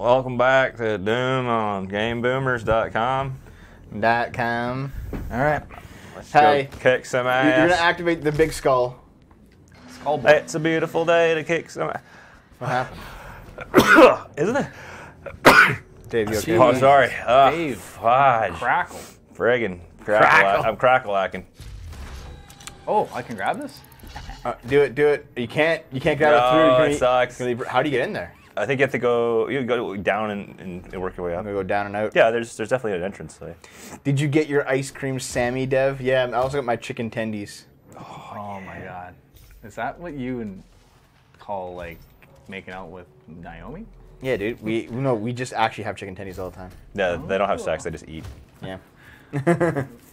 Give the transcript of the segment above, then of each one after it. Welcome back to Doom on GameBoomers.com. All right. Let's go kick some ass. You're going to activate the big skull. It's a beautiful day to kick some ass. What happened? Isn't it? Dave, you okay? Oh, sorry. Dave. Fudge. Crackle. Friggin' crackle. I'm crackle-lacking. Oh, I can grab this? Do it, do it. You can't grab it through. It sucks. How do you get in there? I think you have to go. You go down and work your way up. You go down and out. Yeah, there's definitely an entrance. So. Did you get your ice cream, Sammy Dev? Yeah, I also got my chicken tendies. Oh, oh my God, is that what you call like making out with Naomi? Yeah, dude. We just actually have chicken tendies all the time. Yeah, they don't have sex. They just eat. Yeah.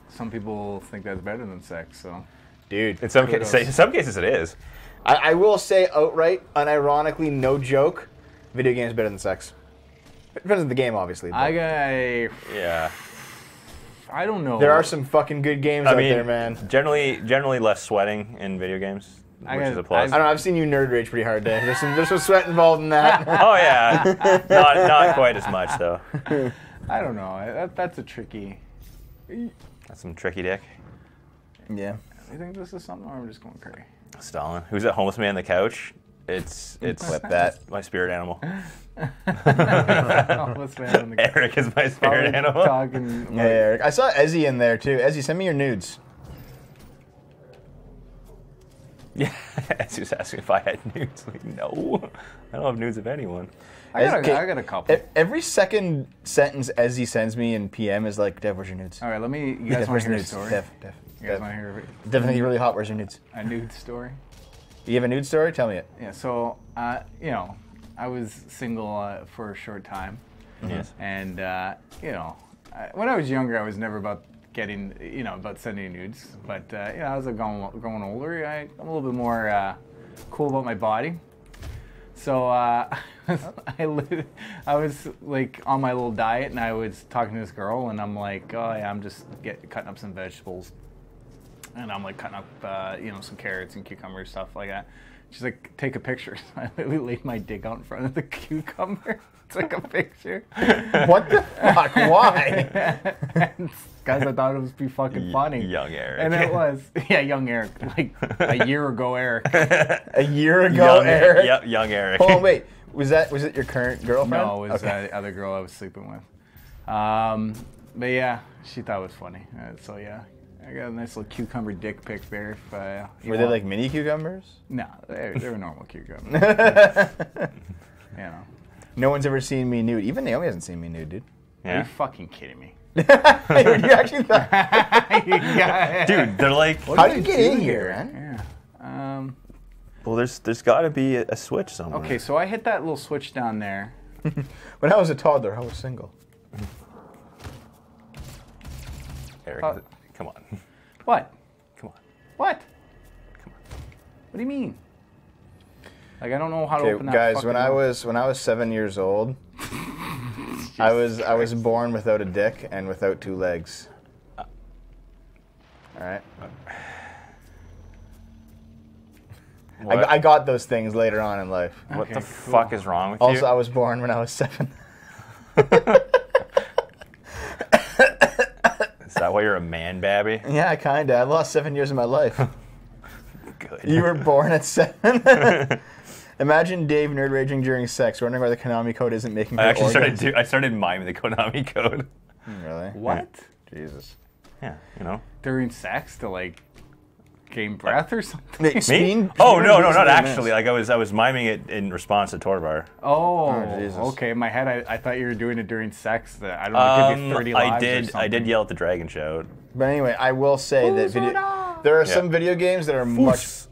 Some people think that's better than sex. So, dude. In some cases, it is. I will say outright, unironically, no joke. Video games better than sex. It depends on the game, obviously. I don't know. There are some fucking good games out there, man. Generally less sweating in video games, which is a plus. I don't know. I've seen you nerd rage pretty hard today. There's some sweat involved in that. Oh yeah, not quite as much though. I don't know. That's a tricky. That's some tricky dick. Yeah. You think this is something, or I'm just going crazy? Stalin. Who's that homeless man on the couch? It's that my spirit animal. Eric is my spirit animal. Yeah, Eric. I saw Ezzy in there too. Ezzy, send me your nudes. Yeah, Ezzy's asking if I had nudes. Like, no, I don't have nudes of anyone. I got a couple. Every second sentence Ezzy sends me in PM is like, Dev, where's your nudes? All right, let me. You guys want to hear a story? Dev. You guys want to hear? Definitely really hot. Where's your nudes? A nude story. You have a nude story? Tell me it. Yeah, so, you know, I was single for a short time. Yes. Mm-hmm. And, you know, when I was younger, I was never about getting, you know, about sending nudes. But, you know, as I've gone older, I'm a little bit more cool about my body. So I was, like, on my little diet, and I was talking to this girl, and I'm like, oh, yeah, I'm just cutting up some vegetables. And I'm like cutting up, you know, some carrots and cucumbers, stuff like that. She's like, take a picture. So I literally laid my dick out in front of the cucumber. Took a picture. What the fuck? Why? And guys, I thought it was be fucking funny. Young Eric. And it was. Yeah, young Eric. Like a year ago, Eric. Young Eric. Yep, young Eric. Oh wait, was it your current girlfriend? No, it was that other girl I was sleeping with. But yeah, she thought it was funny. So yeah. I got a nice little cucumber dick pic there. If, were they like mini cucumbers? No, they were normal cucumbers. But, you know. No one's ever seen me nude. Even Naomi hasn't seen me nude, dude. Yeah. Are you fucking kidding me? Dude, you actually thought... Dude, they're like... How did you get in here, man? Yeah. Well, there's got to be a switch somewhere. Okay, so I hit that little switch down there. When I was a toddler, I was single. Eric, come on. What? Come on. What? Come on. What do you mean? Like I don't know how to open that. Guys, when I was 7 years old, I was born without a dick and without two legs. All right. I got those things later on in life. Okay, what the fuck is wrong with you? Also, I was born when I was 7. Is that why you're a man, Babby? Yeah, kinda. I lost 7 years of my life. Good. You were born at 7. Imagine Dave nerd raging during sex, wondering why the Konami code isn't making. I started miming the Konami code. Really? What? Yeah. Jesus. Yeah. You know. During sex to like gain breath or something. Me? Oh no, no, not actually. Like I was miming it in response to Torbar. Oh Jesus. Okay. In my head, I thought you were doing it during sex. That I don't know. Give you 30 lives or something. I did yell at the dragon shout. But anyway, I will say there are some video games that are much.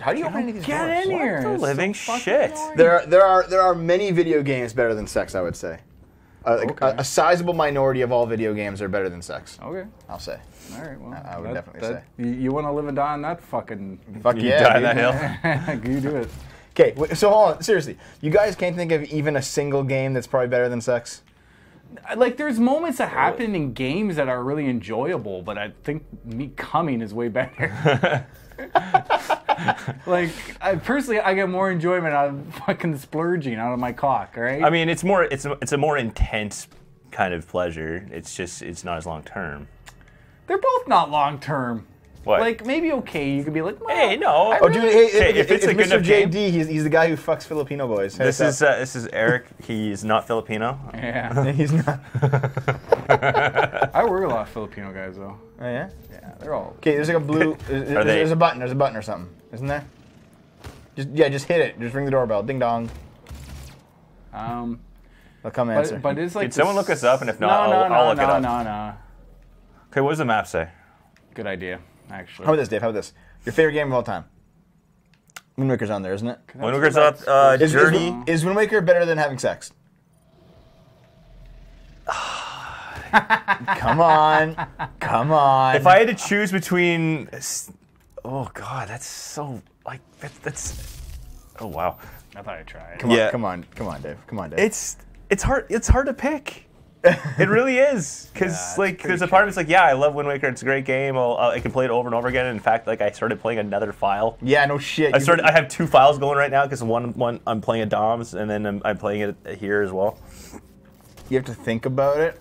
How do you open any of these doors? Get in here! What the living shit. There are many video games better than sex. I would say. A sizable minority of all video games are better than sex. Okay. I'll say. All right, well. I would definitely say. You want to live and die on that fucking... Fuck yeah, die on that hill. You do it. Okay, so hold on. Seriously. You guys can't think of even a single game that's probably better than sex? Like, there's moments that happen in games that are really enjoyable, but I think me coming is way better. Like, personally, I get more enjoyment out of fucking splurging out of my cock, right? I mean, it's a more intense kind of pleasure. It's just, it's not as long term. They're both not long term. What? Like, maybe, okay, you could be like, well, hey, no. Really, if it's a good enough JD, game, he's the guy who fucks Filipino boys. Hey, this is Eric. He's not Filipino. Yeah. He's not. I work a lot of Filipino guys, though. Oh, yeah? Yeah, they're all... Okay, there's like a blue... There's a button or something, isn't there? Just hit it. Just ring the doorbell. Ding dong. They'll come answer. But it's like... Did someone look us up? And if not, I'll look it up. No. Okay, what does the map say? Good idea. Actually. How about this, Dave? How about this? Your favorite game of all time? Wind Waker's on there, isn't it? Wind Waker's up. Is Wind Waker better than having sex? Come on. If I had to choose between, oh god, that's so like that's, oh wow. I thought I tried. Come on, Dave. It's hard to pick. It really is, because like there's a part of it's like, yeah, I love Wind Waker. It's a great game. I can play it over and over again. In fact, like I started playing another file. Yeah, no shit. I have two files going right now because one I'm playing at Dom's and then I'm playing it here as well. You have to think about it.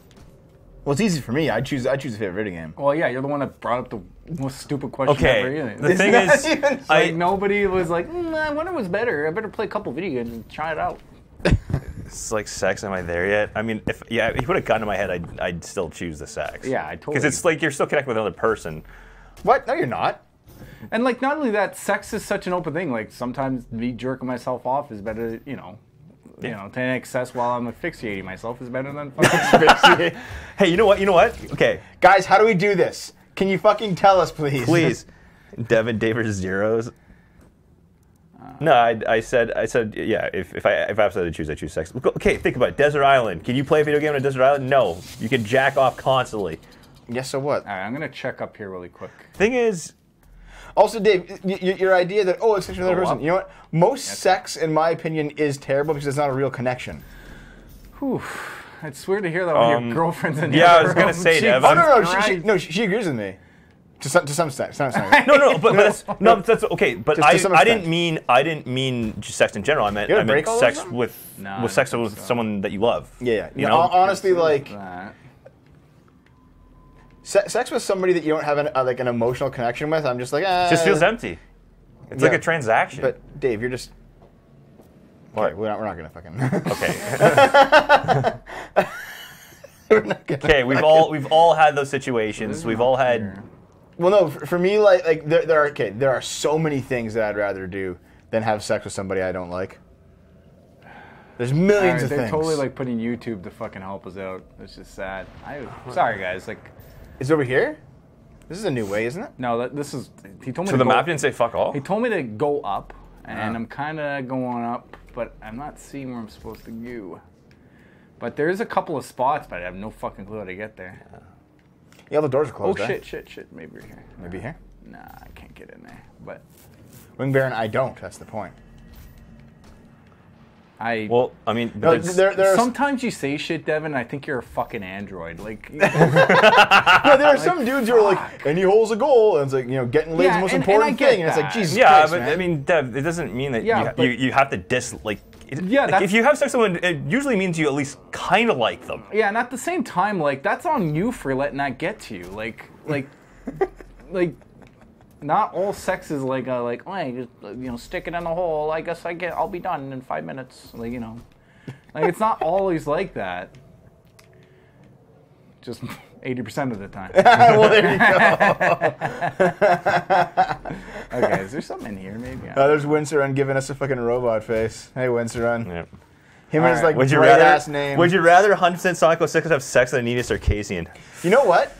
Well, it's easy for me. I choose a favorite video game. Well, yeah, you're the one that brought up the most stupid question ever. The thing is, nobody was like, I wonder what's better. I better play a couple video games and try it out. It's like sex. Am I there yet? I mean, if you put a gun to my head, I'd still choose the sex. Yeah, I totally. Because it's like you're still connected with another person. What? No, you're not. And like, not only that, sex is such an open thing. Like sometimes me jerking myself off is better. You know, to excess while I'm asphyxiating myself is better than fucking asphyxiating. Hey, you know what? Okay, guys, how do we do this? Can you fucking tell us, please? Please, Devin Davis zeros. No, I said, yeah. If I have to choose, I choose sex. Okay, think about it. Desert Island. Can you play a video game on a desert island? No, you can jack off constantly. Yes, so what? All right, I'm gonna check up here really quick. Thing is, also, Dave, your idea that it's such another person. Wow. You know what? That's sex, in my opinion, is terrible because it's not a real connection. Whew. It's weird to hear that when your girlfriend's in your room. I was gonna say, Devin. Oh no, she agrees with me. To some extent. I didn't mean sex in general. I meant sex with someone that you love. Yeah. You know? Honestly, like sex with somebody that you don't have an emotional connection with. I'm just like, it just feels empty. It's like a transaction. But Dave, you're just. What? We're not gonna fucking. Okay. Okay. We've all had those situations. We've all had. Here. Well, no. For me, like there are so many things that I'd rather do than have sex with somebody I don't like. There's millions of things. They're totally like putting YouTube to fucking help us out. It's just sad. Sorry, guys. Like, is it over here? This is a new way, isn't it? No, this is. He told me. So the map didn't say fuck all. He told me to go up, and I'm kind of going up, but I'm not seeing where I'm supposed to go. But there is a couple of spots, but I have no fucking clue how to get there. Yeah, the doors are closed. Oh, shit. Maybe we're here. Maybe here? Nah, I can't get in there. But Wing Baron, I don't. That's the point. Sometimes you say shit, Devin, and I think you're a fucking android. Like, no, there are some dudes who are like, any hole's a goal, and it's like, you know, getting laid's the most important thing, and it's like, Jesus Christ, man. I mean, Dev, it doesn't mean that you have to if you have sex with someone, it usually means you at least kind of like them. Yeah, and at the same time, like, that's on you for letting that get to you. Like, not all sex is like, oh, you just, you know, stick it in the hole. I guess I'll be done in 5 minutes. Like, you know, like it's not always like that. Just 80% of the time. Well, there you go. Okay, is there something in here? Maybe. There's Winsoran giving us a fucking robot face. Hey, Winsoran. Yep. Him and his like red ass name. Would you rather 100% Sonic 06 have sex than Anita Sarkeesian? You know what?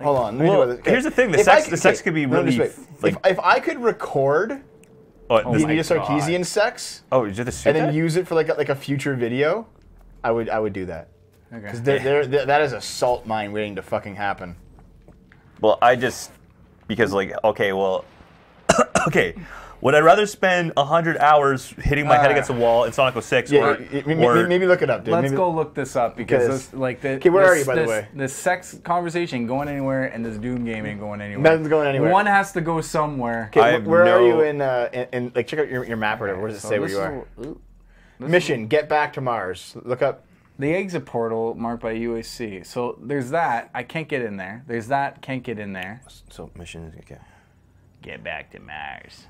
Hold on. Let me do this. Here's the thing: the sex could be really. Like, if I could record the Anita Sarkeesian sex, then use it for like a future video, I would do that. Okay. Because that is a salt mine waiting to fucking happen. Well, I just because like okay, well, okay, Would I rather spend 100 hours hitting my head against a wall in Sonic 06 or... Maybe look it up, dude. Let's go look this up, because this, like... Okay, where are you, by the way? The sex conversation going anywhere, and this Doom game ain't going anywhere. Nothing's going anywhere. One has to go somewhere. Okay, where are you in... Like, check out your map or whatever. Where does it say where you are? Mission, get back to Mars. Look up... The exit portal marked by UAC. So there's that. I can't get in there. There's that. Can't get in there. So mission is... Okay. Get back to Mars.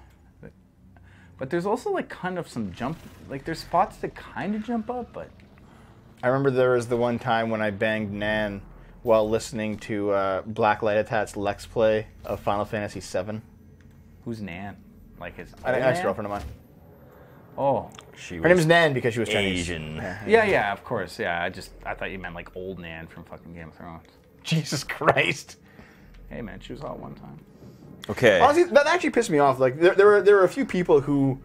But there's also like kind of some jump, like there's spots to kind of jump up, but... I remember there was the one time when I banged Nan while listening to Black Light Atat's Lex play of Final Fantasy VII. Who's Nan? Like his... Ex-girlfriend of mine. Oh. Her name's Nan because she was Chinese. Asian. Yeah, of course, yeah. I thought you meant like old Nan from fucking Game of Thrones. Jesus Christ. Hey man, she was hot one time. Okay. Honestly, that actually pissed me off. Like there were a few people who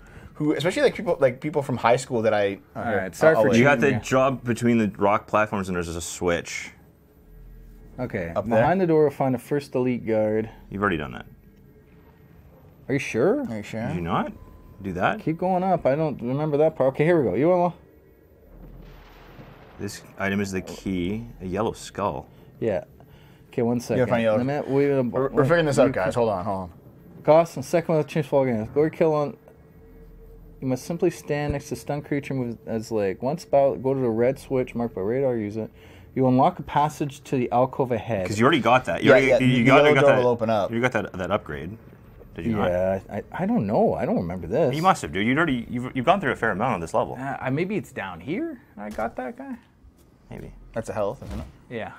especially like people from high school that I. All right. Sorry for you. Got to jump between the rock platforms and there's just a switch. Okay. Up behind the door, find a first elite guard. You've already done that. Are you sure? Are you sure? Did you not do that? Keep going up. I don't remember that part. Okay, here we go. You want to... This item is the key. A yellow skull. Yeah. Okay, 1 second. We're figuring this out, guys. Hold on. Cost and second one to change ball game. Glory kill on. You must simply stand next to stunned creature move as leg. Once about, go to the red switch marked by radar. Use it. You unlock a passage to the alcove ahead. Because you already got that. You got that. You got that upgrade. Did you not? I don't know. I don't remember this. You must have, dude. You've gone through a fair amount on this level. Maybe it's down here. I got that guy. Maybe that's a health, isn't it? Yeah.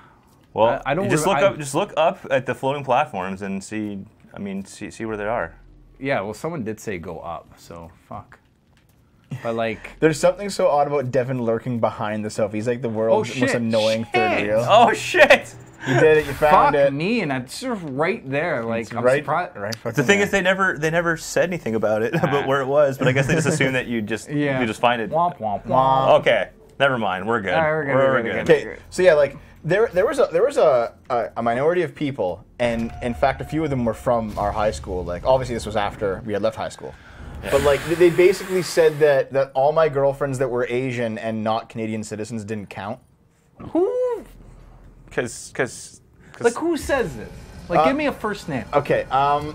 Well, just look up at the floating platforms and see. I mean, see where they are. Yeah. Well, someone did say go up, so fuck. But like, there's something so odd about Devin lurking behind the selfie. He's like the world's most annoying third wheel. Oh shit! You did it. You found it. Fuck me, and it's sort of right there. Like, I'm surprised. The thing is, they never said anything about it, about where it was. But I guess they just assumed that you just find it. Womp womp womp. Okay. Never mind. We're good. All right, we're good. Okay. So yeah, like. There was a minority of people, and in fact, a few of them were from our high school. Like, obviously, this was after we had left high school, but like they basically said that all my girlfriends that were Asian and not Canadian citizens didn't count. Who? Because like who says this? Like, give me a first name. Okay. Well,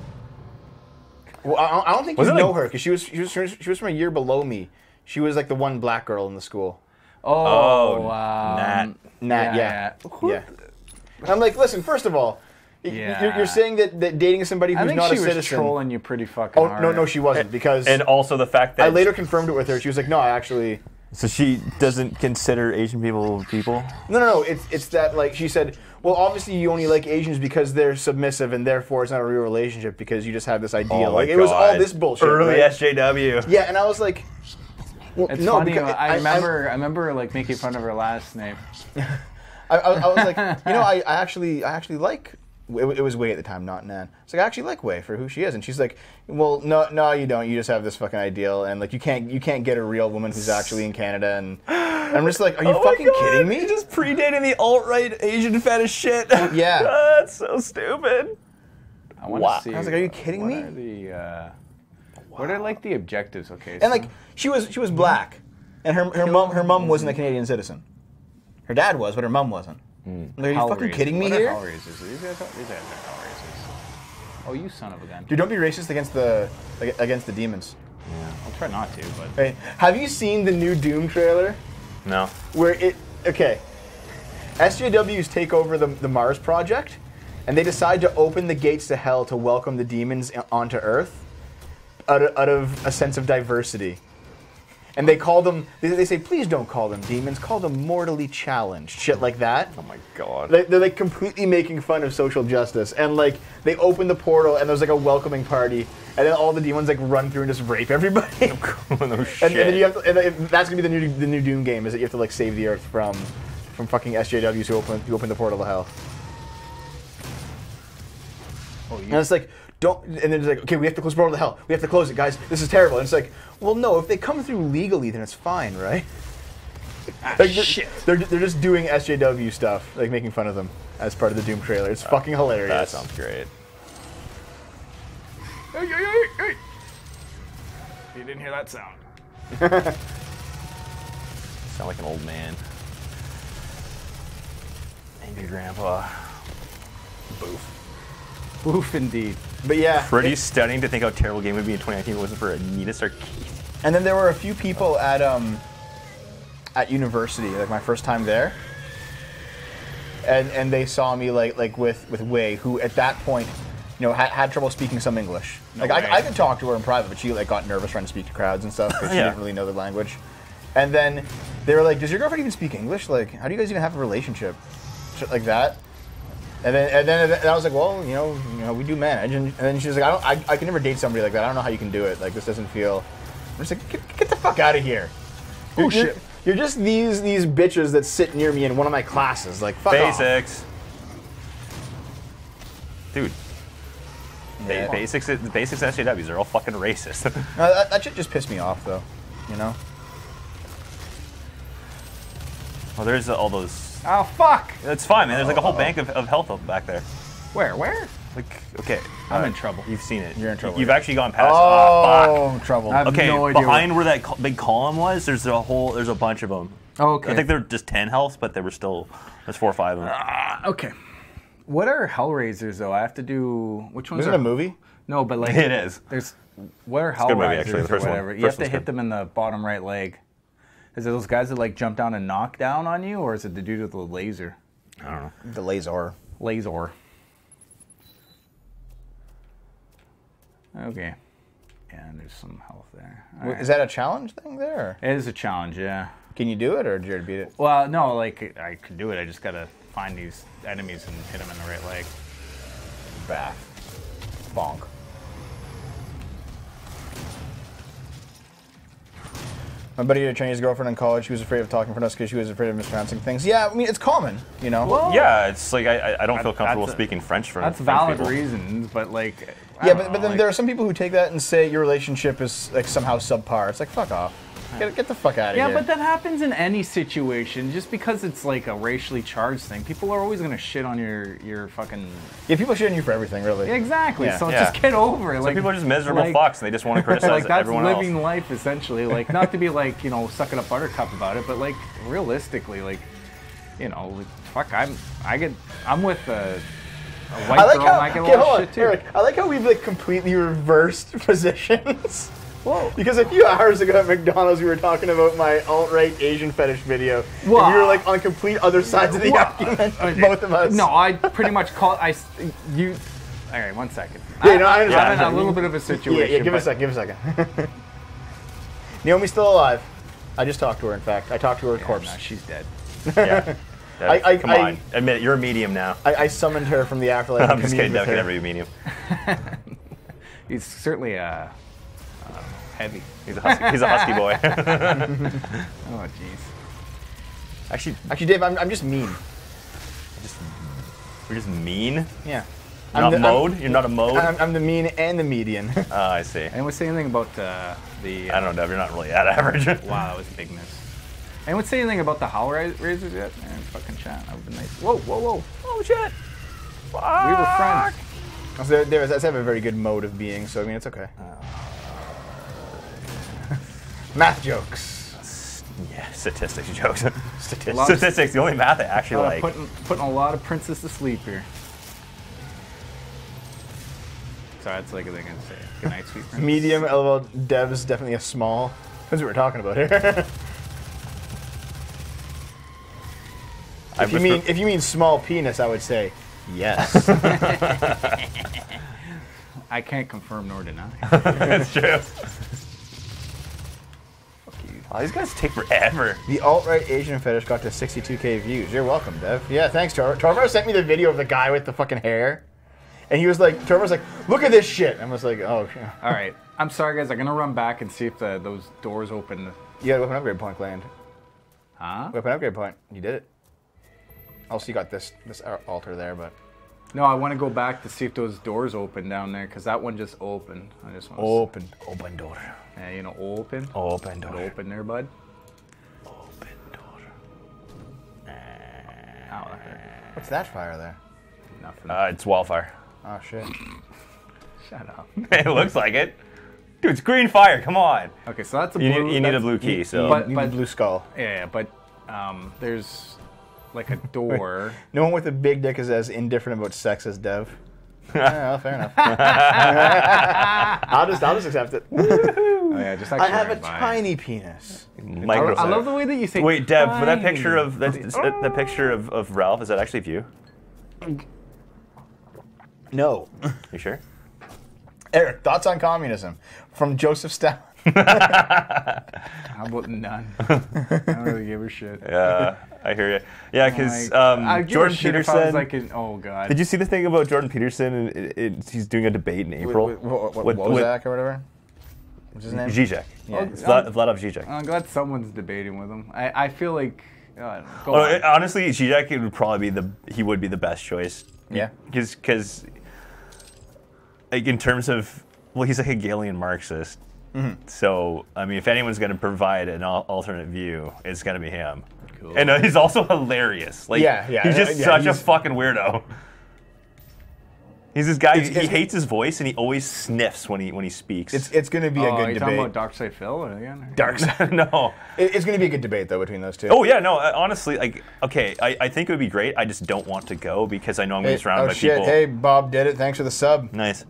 I don't think you know her because she was from a year below me. She was like the one black girl in the school. Oh, wow. Nat, yeah. I'm like, listen, first of all, you're saying that dating somebody who's not a citizen... I think she was trolling you pretty fucking hard. Oh, no, she wasn't, because... And also the fact that... I later confirmed it with her. She was like, no, I actually... So she doesn't consider Asian people? No. It's that, like, she said, well, obviously you only like Asians because they're submissive and therefore it's not a real relationship because you just have this idea. Oh, like, it was all this bullshit. Early SJW. Yeah, and I was like... Well, it's funny. I remember like making fun of her last name. I was like, you know, I actually like. It was Wei at the time, not Nan. So like, I actually like Wei for who she is, and she's like, well, no, you don't. You just have this fucking ideal, and like you can't get a real woman who's actually in Canada. And I'm just like, are you fucking kidding me? You're just predating the alt-right Asian fetish shit. Yeah, that's so stupid. I want to see. I was like, are you kidding me? What are like the objectives? Okay, and so like she was black, and her mom wasn't a Canadian citizen. Her dad was, but her mom wasn't. Like, are you fucking kidding me here? Are these guys are hell raisers. Oh, you son of a gun! Dude, don't be racist against the demons. Yeah, I'll try not to. But hey, have you seen the new Doom trailer? No. Where SJWs take over the Mars project, and they decide to open the gates to hell to welcome the demons onto Earth. Out of a sense of diversity. And they call them, they say, please don't call them demons, call them mortally challenged. Shit like that. Oh my god. They're like completely making fun of social justice. And like, they open the portal and there's like a welcoming party. And then all the demons like run through and just rape everybody. No shit. And then you have to, and that's gonna be the new Doom game, is that you have to like save the Earth from fucking SJWs who open the portal to hell. Oh, yeah. And it's like, and then it's like, okay, we have to close the portal to hell. We have to close it, guys. This is terrible. And it's like, well, no, if they come through legally, then it's fine, right? Like, shit. They're just doing SJW stuff, like making fun of them as part of the Doom trailer. It's fucking hilarious. That sounds great. Hey, hey, hey, hey. You didn't hear that sound. Sound like an old man. Angry grandpa. Boof. Boof indeed. But yeah. Pretty stunning to think how terrible a game would be in 2019 if it wasn't for Anita Sarkeesian. And then there were a few people at university, like my first time there. And they saw me like with Wei, who at that point, you know, had trouble speaking some English. No, like I could talk to her in private, but she like got nervous trying to speak to crowds and stuff because she didn't really know the language. And then they were like, "Does your girlfriend even speak English? Like, how do you guys even have a relationship?" Shit like that. And then I was like, "Well, you know, we do manage." And then she was like, "I can never date somebody like that. I don't know how you can do it. Like, this doesn't feel." I'm just like, get the fuck out of here. Oh shit. You're just these bitches that sit near me in one of my classes. Like, fuck Basics. Off. Dude. Yeah. The basics SJWs are all fucking racist. No, that shit just pissed me off, though. You know? Well, there's all those... Oh, fuck! It's fine, man. There's like a whole bank of health up back there. Where? Like, okay. I'm in trouble. You've seen it. You're in trouble. You've actually gone past. Oh, fuck. Trouble. I have no idea. Behind where that big column was, there's a bunch of them. Oh, okay. I think they're just 10 healths, but there were still, there's 4 or 5 of them. Okay. What are Hellraisers, though? I have to do, which ones Isn't it a movie? No, but like. It is. There's, what are Hellraisers? It's a good movie, actually, the first one. You have to hit them in the bottom right leg. Is it those guys that like jump down and knock down on you, or is it the dude with the laser? I don't know. The laser. Laser. Okay. Yeah, and there's some health there. Right. Is that a challenge thing there? It is a challenge, yeah. Can you do it, or did you beat it? Well, no, like, I could do it. I just gotta find these enemies and hit them in the right leg. Bath. Bonk. My buddy had a Chinese girlfriend in college. She was afraid of talking in front of us because she was afraid of mispronouncing things. Yeah, I mean, it's common, you know? Well, yeah, it's like, I don't feel comfortable speaking French for That's valid people. Reasons, but like... Yeah, but then like, there are some people who take that and say your relationship is like somehow subpar. It's like, fuck off. Get the fuck out of here. Yeah, but that happens in any situation. Just because it's like a racially charged thing, people are always gonna shit on your fucking. Yeah, people shit on you for everything, really. Exactly. Yeah. So just get over it. Like, people are just miserable fucks, and they just want to criticize like, everyone else. That's living life, essentially. Like, not to be like, you know, sucking a buttercup about it, but like realistically, like, you know, like, fuck, I'm with a. I like how, Eric, I like how we've like completely reversed positions. Whoa. Because a few hours ago at McDonald's we were talking about my alt-right Asian fetish video. Whoa. And you were like on complete other sides of the argument, both of us. No, I pretty much called, you, all right, 1 second. Yeah, no, I understand. I'm in a little bit of a situation. Yeah, give a second. Naomi's still alive. I just talked to her, in fact. I talked to her corpse. No, she's dead. Yeah. Come on, admit it, you're a medium now. I summoned her from the afterlife. I'm just kidding, Devin can never be a medium. He's certainly heavy. He's a husky boy. Oh, jeez. Actually, Dave, I'm just mean. You're just mean? Yeah. You're not mode? You're not a mode? I'm the mean and the median. Oh, I see. Anyone say anything about the... I don't know, you're not really that average. Wow, that was big miss. Anyone say anything about the Hellraisers yet? Man, fucking chat. That would be nice. Whoa. Oh, shit. Fuck. We were friends. So there does have a very good mode of being, so I mean, it's okay. Math jokes. Yeah, statistics jokes. Statistics, the only math I actually like. Putting a lot of princes to sleep here. Sorry, that's like a thing I'd say. Good night, sweet prince. Medium, LOL, Dev's definitely a small. That's what we're talking about here. If you mean small penis, I would say yes. I can't confirm nor deny. That's true. Oh, these guys take forever. The alt-right Asian fetish got to 62K views. You're welcome, Dev. Yeah, thanks, Torvo. Torvo sent me the video of the guy with the fucking hair. And he was like, Torvo's like, look at this shit. And I was like, oh. All right. I'm sorry, guys. I'm going to run back and see if those doors open. You got a weapon upgrade point, Land. Huh? Weapon upgrade point. You did it. Also, you got this altar there, but no, I want to go back to see if those doors open down there, cause that one just opened. I just want open door. Yeah, you know, open door. Open there, bud. Open door. Ow, that hurt. What's that fire there? Nothing. It's wildfire. Oh shit. Shut up. It looks like it. Dude, it's green fire. Come on. Okay, so that's a blue. You need a blue key. So but blue skull. Yeah, but there's like a door. No one with a big dick is as indifferent about sex as Dev. Yeah, fair enough. I'll just accept it. Oh, yeah, just I have a tiny penis. I love the way that you say. Wait, Deb, for that picture of that picture of Ralph, is that actually of you? No. You sure? Eric, thoughts on communism from Joseph Stalin? How about none? I don't really give a shit. Yeah, I hear you. Yeah, because Jordan Peterson. Like oh god. Did you see the thing about Jordan Peterson? He's doing a debate in April. What was that or whatever? What's his name? Žižek. Yeah. Slavoj Žižek. I'm glad someone's debating with him. I feel like. Honestly, Žižek would probably be the best choice. Yeah. Because like in terms of he's a Hegelian Marxist. Mm-hmm. So, I mean, if anyone's going to provide an alternate view, it's going to be him. Cool. And he's also hilarious. Like, he's just such a fucking weirdo. He's this guy. He hates his voice, and he always sniffs when he speaks. It's going to be a good debate. Talking about Dark Side Phil again? Dark Side? No. It's going to be a good debate though between those two. Oh yeah, no. Honestly, like, okay, I think it would be great. I just don't want to go because I know I'm going to be surrounded by people. Oh shit! Hey, Bob did it. Thanks for the sub. Nice.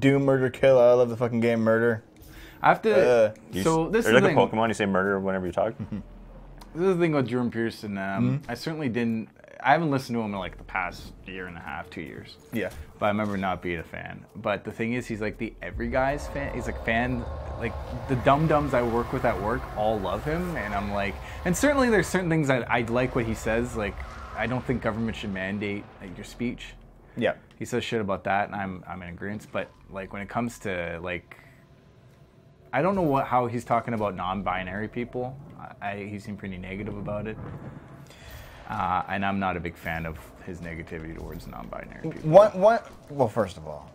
Doom, murder, kill. I love the fucking game Murder. I have to. So this is like a Pokemon. You say murder whenever you talk. This is the thing with Jordan Peterson. I certainly didn't. I haven't listened to him in like the past year and a half, 2 years. Yeah. But I remember not being a fan. But the thing is, he's like the every guy's fan. He's like fan, like the dum-dums I work with at work all love him. And I'm like, and certainly there's certain things that I like what he says. Like, I don't think government should mandate like, your speech. Yeah. He says shit about that and I'm in agreement. But like when it comes to like, I don't know how he's talking about non-binary people. He seemed pretty negative about it. And I'm not a big fan of his negativity towards non-binary people. What? Well, first of all,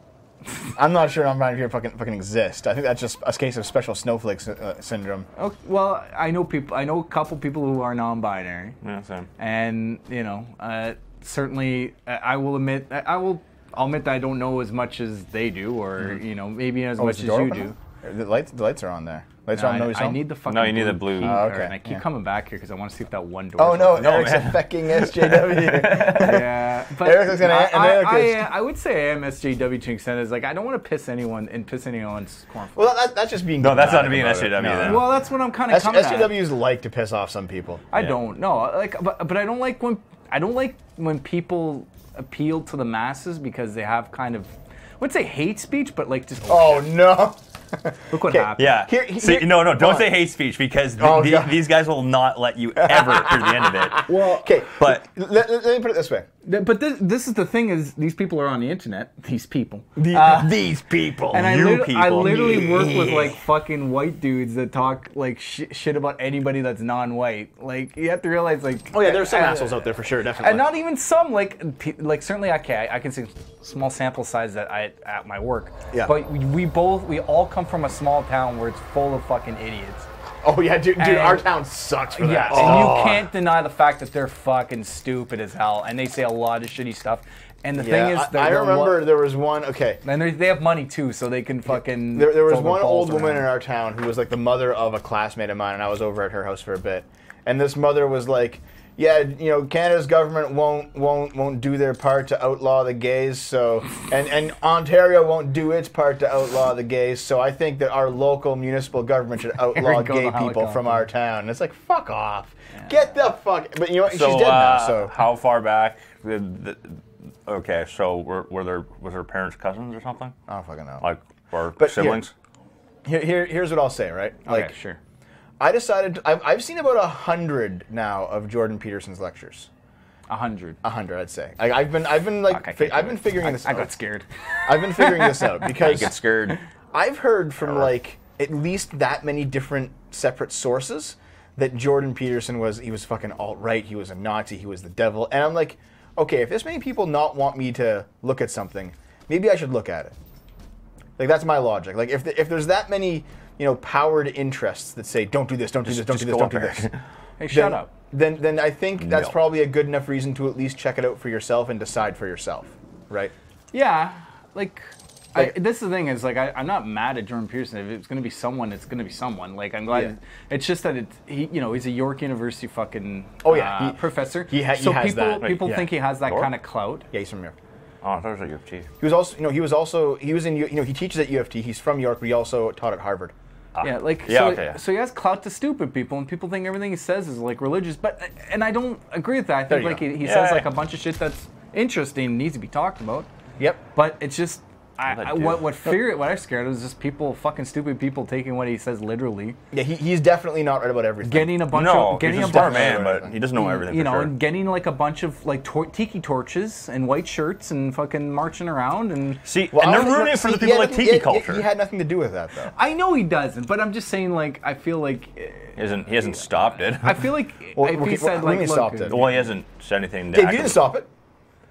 I'm not sure non-binary people fucking exist. I think that's just a case of special snowflake syndrome. Okay, well, I know people. I know a couple people who are non-binary. Yeah, same. And you know, certainly, I will admit, I'll admit that I don't know as much as they do, or you know, maybe as much as you do. The lights are on there. Lights are on. I need the fucking. No, you need the blue. Oh, okay. And I keep coming back here because I want to see if that one door. Oh no, Eric's a fucking SJW. Yeah, but Eric's an anarchist. I would say I am SJW to an extent. Is like I don't want to piss anyone and piss anyone's cornflakes. Well, that's just being. No, that's not being an SJW. No. Well, that's what I'm kind of coming at. SJWs like to piss off some people. I don't know, like, but I don't like when people appeal to the masses because they have kind of, I wouldn't say hate speech, but like just. Oh no. Look what happened. Yeah. No, don't say hate speech because these guys will not let you ever through the end of it. Well, okay. But let me put it this way. But this is the thing: is these people are on the internet. These people. These people. And I literally work with like fucking white dudes that talk like shit about anybody that's non-white. Like you have to realize, like. Oh yeah, there's some assholes out there for sure, definitely. And not even some like certainly I can see small sample size that at my work. Yeah. But we all come from a small town where it's full of fucking idiots. Oh yeah, dude, our town sucks for that. Yeah, and you can't deny the fact that they're fucking stupid as hell, and they say a lot of shitty stuff. And the thing is, I remember there was one. Okay, and they have money too, so they can fucking. There was one old woman in our town who was like the mother of a classmate of mine, and I was over at her house for a bit, and this mother was like. Yeah, you know, Canada's government won't do their part to outlaw the gays. So, and Ontario won't do its part to outlaw the gays. So, I think that our local municipal government should outlaw gay people from our town. And it's like, fuck off, get the fuck. But you know, what? So, she's dead now. So, how far back? Okay, so were her parents cousins or something? I don't fucking know. Like, or siblings? Here's what I'll say, right? Like, okay, sure. I decided I've seen about 100 now of Jordan Peterson's lectures. 100. 100, I'd say. I've been figuring this out. I got scared. I've been figuring this out because I get scared. I've heard from like at least that many different separate sources that Jordan Peterson was fucking alt-right, he was a Nazi, he was the devil, and I'm like, okay, if this many people not want me to look at something, maybe I should look at it. Like that's my logic. Like if there's that many. You know, powered interests that say, don't do this, don't do this, don't do this, don't do this. Hey, shut up. Then I think that's probably a good enough reason to at least check it out for yourself and decide for yourself, right? Yeah, like, Like, this is the thing is, like, I'm not mad at Jordan Peterson. If it's going to be someone, it's going to be someone. Like, I'm glad. Yeah. It's just that he's a York University fucking professor. People think he has that kind of clout. Yeah, he's from York. Oh, I thought it was at UFT. He was also, he was in, he teaches at UFT. He's from York, but he also taught at Harvard. So he has clout to stupid people, and people think everything he says is like religious. But and I don't agree with that. I think like he says like a bunch of shit that's interesting and needs to be talked about. Yep. But it's just what I was scared of was just people, fucking stupid people, taking what he says literally. Yeah, he's definitely not right about everything. Getting a bunch he's a smart man, but he doesn't know everything. You know, and getting like a bunch of like tiki torches and white shirts and fucking marching around and and they're ruining it for the people like tiki culture. He had nothing to do with that though. I know he doesn't, but I'm just saying like I feel like he hasn't stopped it. I feel like if he said like he hasn't said anything. Dave, you didn't stop it.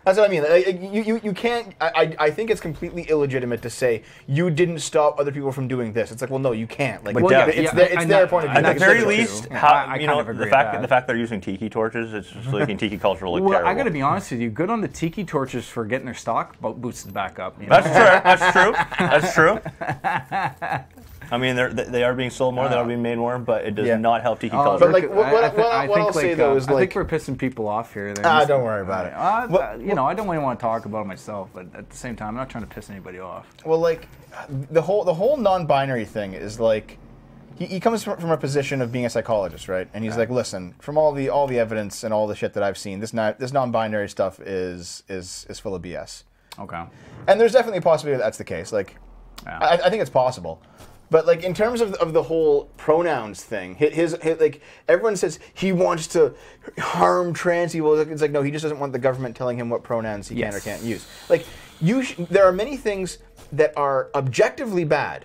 That's what I mean. Like, you can't. I think it's completely illegitimate to say you didn't stop other people from doing this. It's like, well, no, you can't. Like, it's their point of view. At the very least, the fact they're using tiki torches, it's just making tiki culture look terrible. I gotta be honest with you. Good on the tiki torches for getting their stock boosted back up. You know? That's true. That's true. That's true. I mean, they are being sold more, they are being made more, but it does not help tiki culture. But like, what I'll say though is, I think we're pissing people off here. Don't worry about it. I don't even want to talk about it myself, but at the same time, I'm not trying to piss anybody off. Well, like, the whole non-binary thing is like, he comes from a position of being a psychologist, right? And he's like, listen, from all the evidence and all the shit that I've seen, this non-binary stuff is full of BS. Okay. And there's definitely a possibility that that's the case. Like, I think it's possible. But like in terms of the whole pronouns thing, his like everyone says he wants to harm trans people. It's like no, he just doesn't want the government telling him what pronouns he can or can't use. Like there are many things that are objectively bad,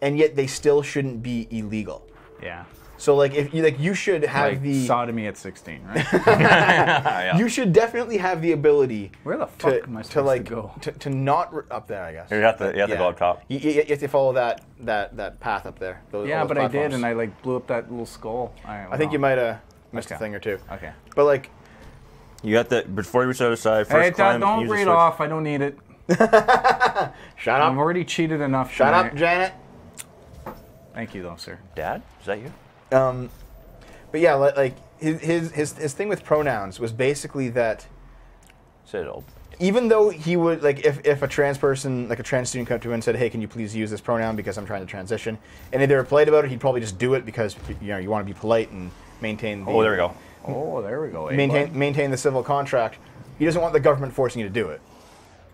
and yet they still shouldn't be illegal. Yeah. So like if you like you should have like the sodomy at 16, right? Yeah. You should definitely have the ability. Where the fuck am I supposed to go? To not up there, I guess. You have to go up top. You have to follow that path up there. But platforms. I did, and I like blew up that little skull. I think you might have missed a thing or two. Okay. But like, you got the before you reach the other side. First climb, don't read off. I don't need it. Shut up. I've already cheated enough. Shut up, Janet. Thank you, though, sir. Dad, is that you? But yeah, like his thing with pronouns was basically that. Even though he would like if a trans person like a trans student came to him and said, "Hey, can you please use this pronoun because I'm trying to transition?" And if they were polite about it, he'd probably just do it because you want to be polite and maintain. Maintain the civil contract. He doesn't want the government forcing you to do it,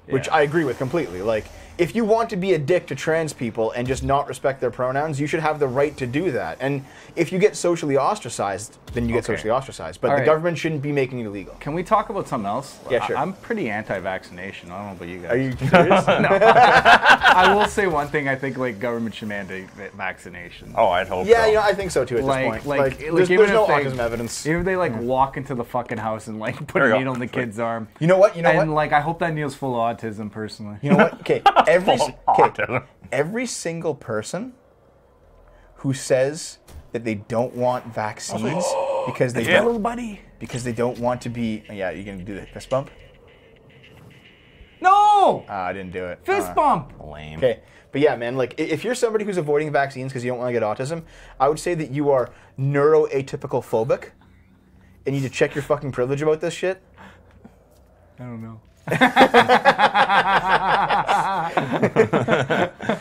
which I agree with completely. Like. If you want to be a dick to trans people and just not respect their pronouns, you should have the right to do that. And if you get socially ostracized, then you get socially ostracized. But the government shouldn't be making it illegal. Can we talk about something else? Yeah, sure. I'm pretty anti-vaccination. I don't know about you guys. Are you serious? No. I will say one thing. I think like government should mandate vaccination. Oh, I'd hope. Yeah, so. I think so too. At this point, there's no autism evidence. Even if they walk into the fucking house and like put a needle in the kid's arm. You know what? Like I hope that needle's full of autism personally. You know what? Okay. Every single person who says that they don't want vaccines because they don't, little buddy, because they don't want to be. Yeah, you're gonna do the fist bump. No, I didn't do it. Fist bump. Lame. Okay, but yeah, man. Like, if you're somebody who's avoiding vaccines because you don't want to get autism, I would say that you are neuroatypical phobic, and you need to check your fucking privilege about this shit. I don't know.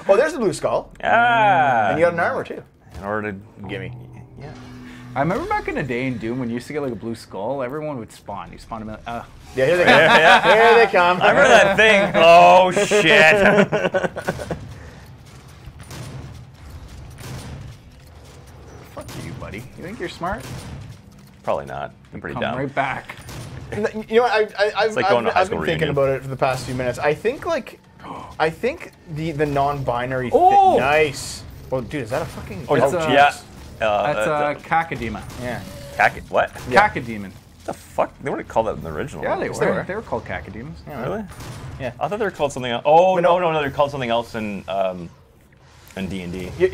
Oh, there's the blue skull. Ah, and you got an armor too. In order to gimme. Yeah. I remember back in the day in Doom when you used to get like a blue skull, everyone would spawn. You spawn them out. Yeah, here they come. Here they come. I remember that thing. Oh shit. Fuck you, buddy. You think you're smart? Probably not. I'm pretty dumb. Come right back. You know what? I've been thinking about it for the past few minutes. I think the non-binary. Oh, nice. Well, dude, is that a fucking? Oh, that's a cacodemon. Yeah. What? Yeah. Cacodemon. What the fuck? They weren't called that in the original. Yeah, they were. They were called cacodemons. Yeah, really? Yeah. I thought they were called something else. Oh no, they're called something else in and D&D. Yeah,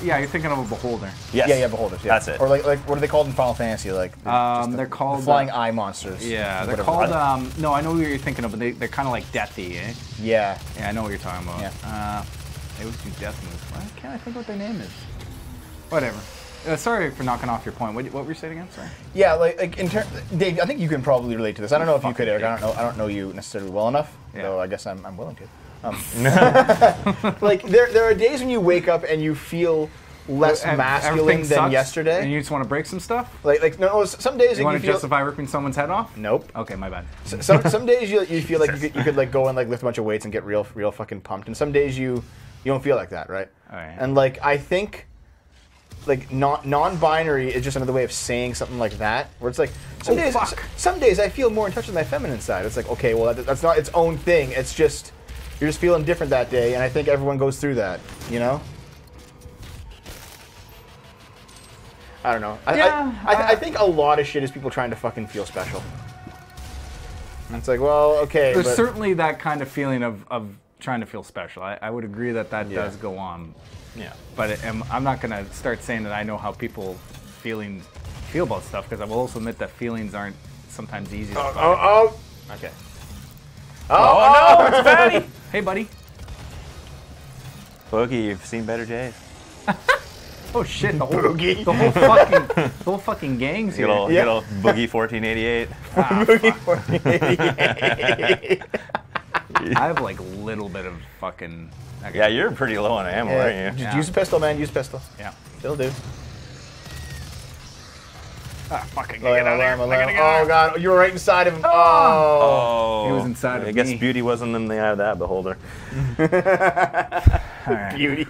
you're thinking of a beholder. Yes. Yeah, beholders. Yeah. That's it. Or like what are they called in Final Fantasy? Like they're called the flying eye monsters. Yeah, they're called. No, I know what you're thinking of, but they're kind of like deathy, eh? Yeah. Yeah, I know what you're talking about. Yeah. They always do death moves. Well, I can't think what their name is. Whatever. Sorry for knocking off your point. What were you saying again? Sorry. Yeah, like in terms, Dave, I think you can probably relate to this. I don't know if you could, Eric. I don't know you necessarily well enough. Yeah. Though I guess I'm willing to. Like there are days when you wake up and you feel less masculine than yesterday, and you just want to break some stuff. Like no, some days you want to justify ripping someone's head off. Nope. Okay, my bad. So, some days you feel like you could like go and like lift a bunch of weights and get real fucking pumped, and some days you don't feel like that, right? Oh, yeah. And like I think. Like non-binary is just another way of saying something like that, where it's like some days I feel more in touch with my feminine side. It's like, okay, well that's not its own thing. It's just you're just feeling different that day, and I think everyone goes through that, you know. I don't know. I think a lot of shit is people trying to fucking feel special. And it's like, well, okay. There's certainly that kind of feeling of trying to feel special. I would agree that does go on. Yeah, but I'm not going to start saying that I know how people feel about stuff, because I will also admit that feelings aren't sometimes easy to find. Okay. Oh no, it's Patty! Hey, buddy. Boogie, you've seen better days. Oh shit, the whole fucking gang's here. Good old Boogie298888. Boogie298888. I have like a little bit of fucking... Yeah, you're pretty low on ammo, aren't you? Just use a pistol, man. Use a pistol. Yeah. It'll do. Ah, fucking get out of here. Oh, God. You were right inside of him. Oh. He was inside of me. I guess beauty wasn't in the eye of that beholder. Beauty.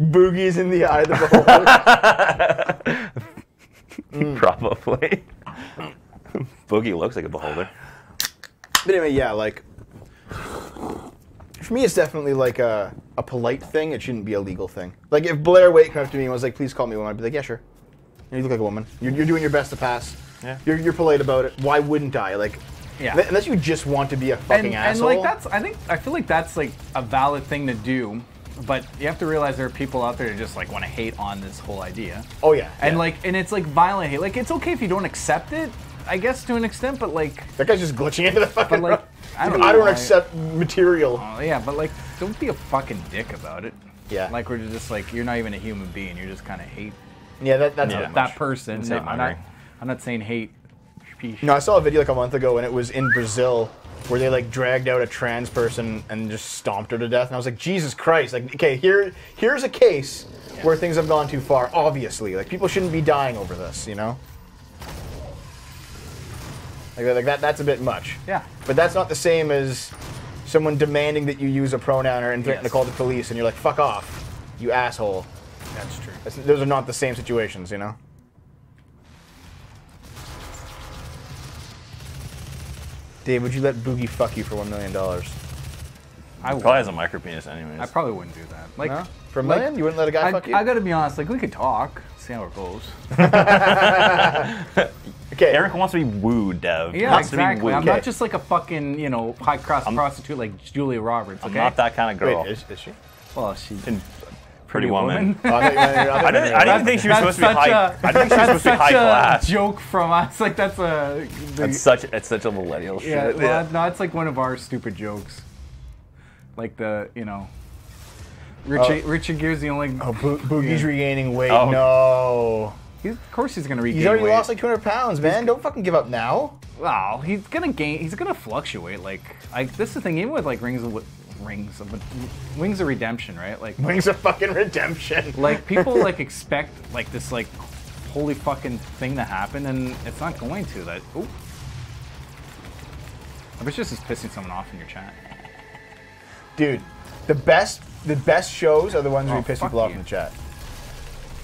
Boogie's in the eye of the beholder. Probably. Boogie looks like a beholder. But anyway, yeah, like... For me, it's definitely like a polite thing. It shouldn't be a legal thing. Like if Blair Waite came up to me and was like, "Please call me a woman," I'd be like, "Yeah, sure. You look like a woman. You're doing your best to pass. Yeah. You're polite about it. Why wouldn't I? Like, yeah. Unless you just want to be a fucking asshole." And like I feel like that's like a valid thing to do, but you have to realize there are people out there who just like want to hate on this whole idea. Oh yeah. And and it's like violent hate. Like it's okay if you don't accept it, I guess to an extent, but like that guy's just glitching into the fucking. I don't accept material. Oh, yeah, but like, don't be a fucking dick about it. Yeah. Like we're just like, you're not even a human being. You're just kind of hate. Yeah, that's not that person. No, I'm not saying hate. No, I saw a video like a month ago, and it was in Brazil, where they like dragged out a trans person and just stomped her to death. And I was like, Jesus Christ! Like, okay, here's a case where things have gone too far. Obviously, like people shouldn't be dying over this, you know. Like that's a bit much. Yeah. But that's not the same as someone demanding that you use a pronoun or threatening to call the police, and you're like, fuck off, you asshole. That's true. Those are not the same situations, you know? Dave, would you let Boogie fuck you for $1 million? I would. Probably has a micro penis anyways. I probably wouldn't do that. Like, no? For a million? You wouldn't let a guy fuck you? I gotta be honest, like, we could talk. See how it goes. Okay. Eric wants to be wooed, Dev. Yeah, exactly. I'm not just like a fucking, you know, high-class prostitute like Julia Roberts, okay? I'm not that kind of girl. Wait, is she? Well, she's a pretty woman. I didn't think she was supposed to be high-class. That's such a joke from us. Like, that's a... It's such a millennial shit. Yeah, well, no, it's like one of our stupid jokes. Like the, you know... Richard Gere's the only... Oh, Boogie's regaining weight. Oh. No. Of course he's going to regain weight. He's already lost like 200 pounds, man. Don't fucking give up now. Wow, he's going to gain... He's going to fluctuate. Like, this is the thing, even with, like, Wings of Redemption, right? Like Wings of fucking Redemption. Like, people, like, expect, like, this, like, holy fucking thing to happen, and it's not going to. That... Ooh. I bet this is pissing someone off in your chat. Dude, the best shows are the ones where you piss people off in the chat.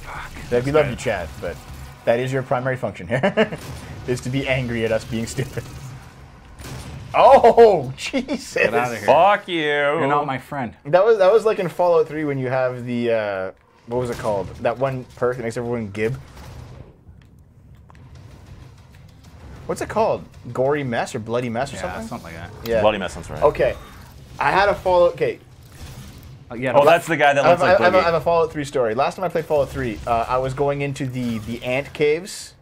Fuck. We love you, chat, but that is your primary function here, is to be angry at us being stupid. Oh, Jesus! Get out of here. Fuck you! You're not my friend. That was like in Fallout 3 when you have the what was it called? That one perk that makes everyone gib. What's it called? Gory mess or bloody mess or something? Yeah, something like that. Yeah. Bloody mess sounds right. Okay, I had a Fallout. Okay. Yeah, oh, that's the guy that looks like Boogie. I have a Fallout 3 story. Last time I played Fallout 3, I was going into the ant caves.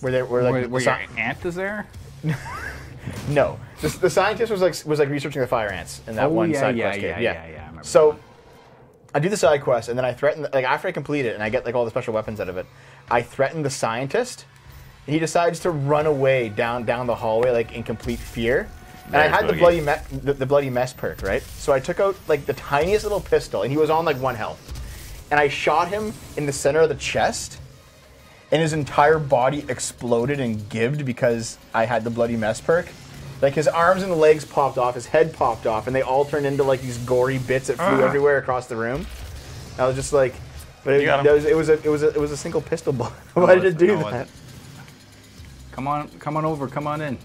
Where your ant is there? No. The scientist was like researching the fire ants in that one side quest cave. Yeah. So I do the side quest, and then I threaten, like, after I complete it and I get like all the special weapons out of it, I threaten the scientist, and he decides to run away down the hallway like in complete fear. And I had the bloody mess perk, right? So I took out like the tiniest little pistol, and he was on like 1 health. And I shot him in the center of the chest, and his entire body exploded and gibbed because I had the bloody mess perk. Like, his arms and legs popped off, his head popped off, and they all turned into like these gory bits that flew everywhere across the room. And I was just like, but it was a single pistol bullet. Why did it do that? Come on in.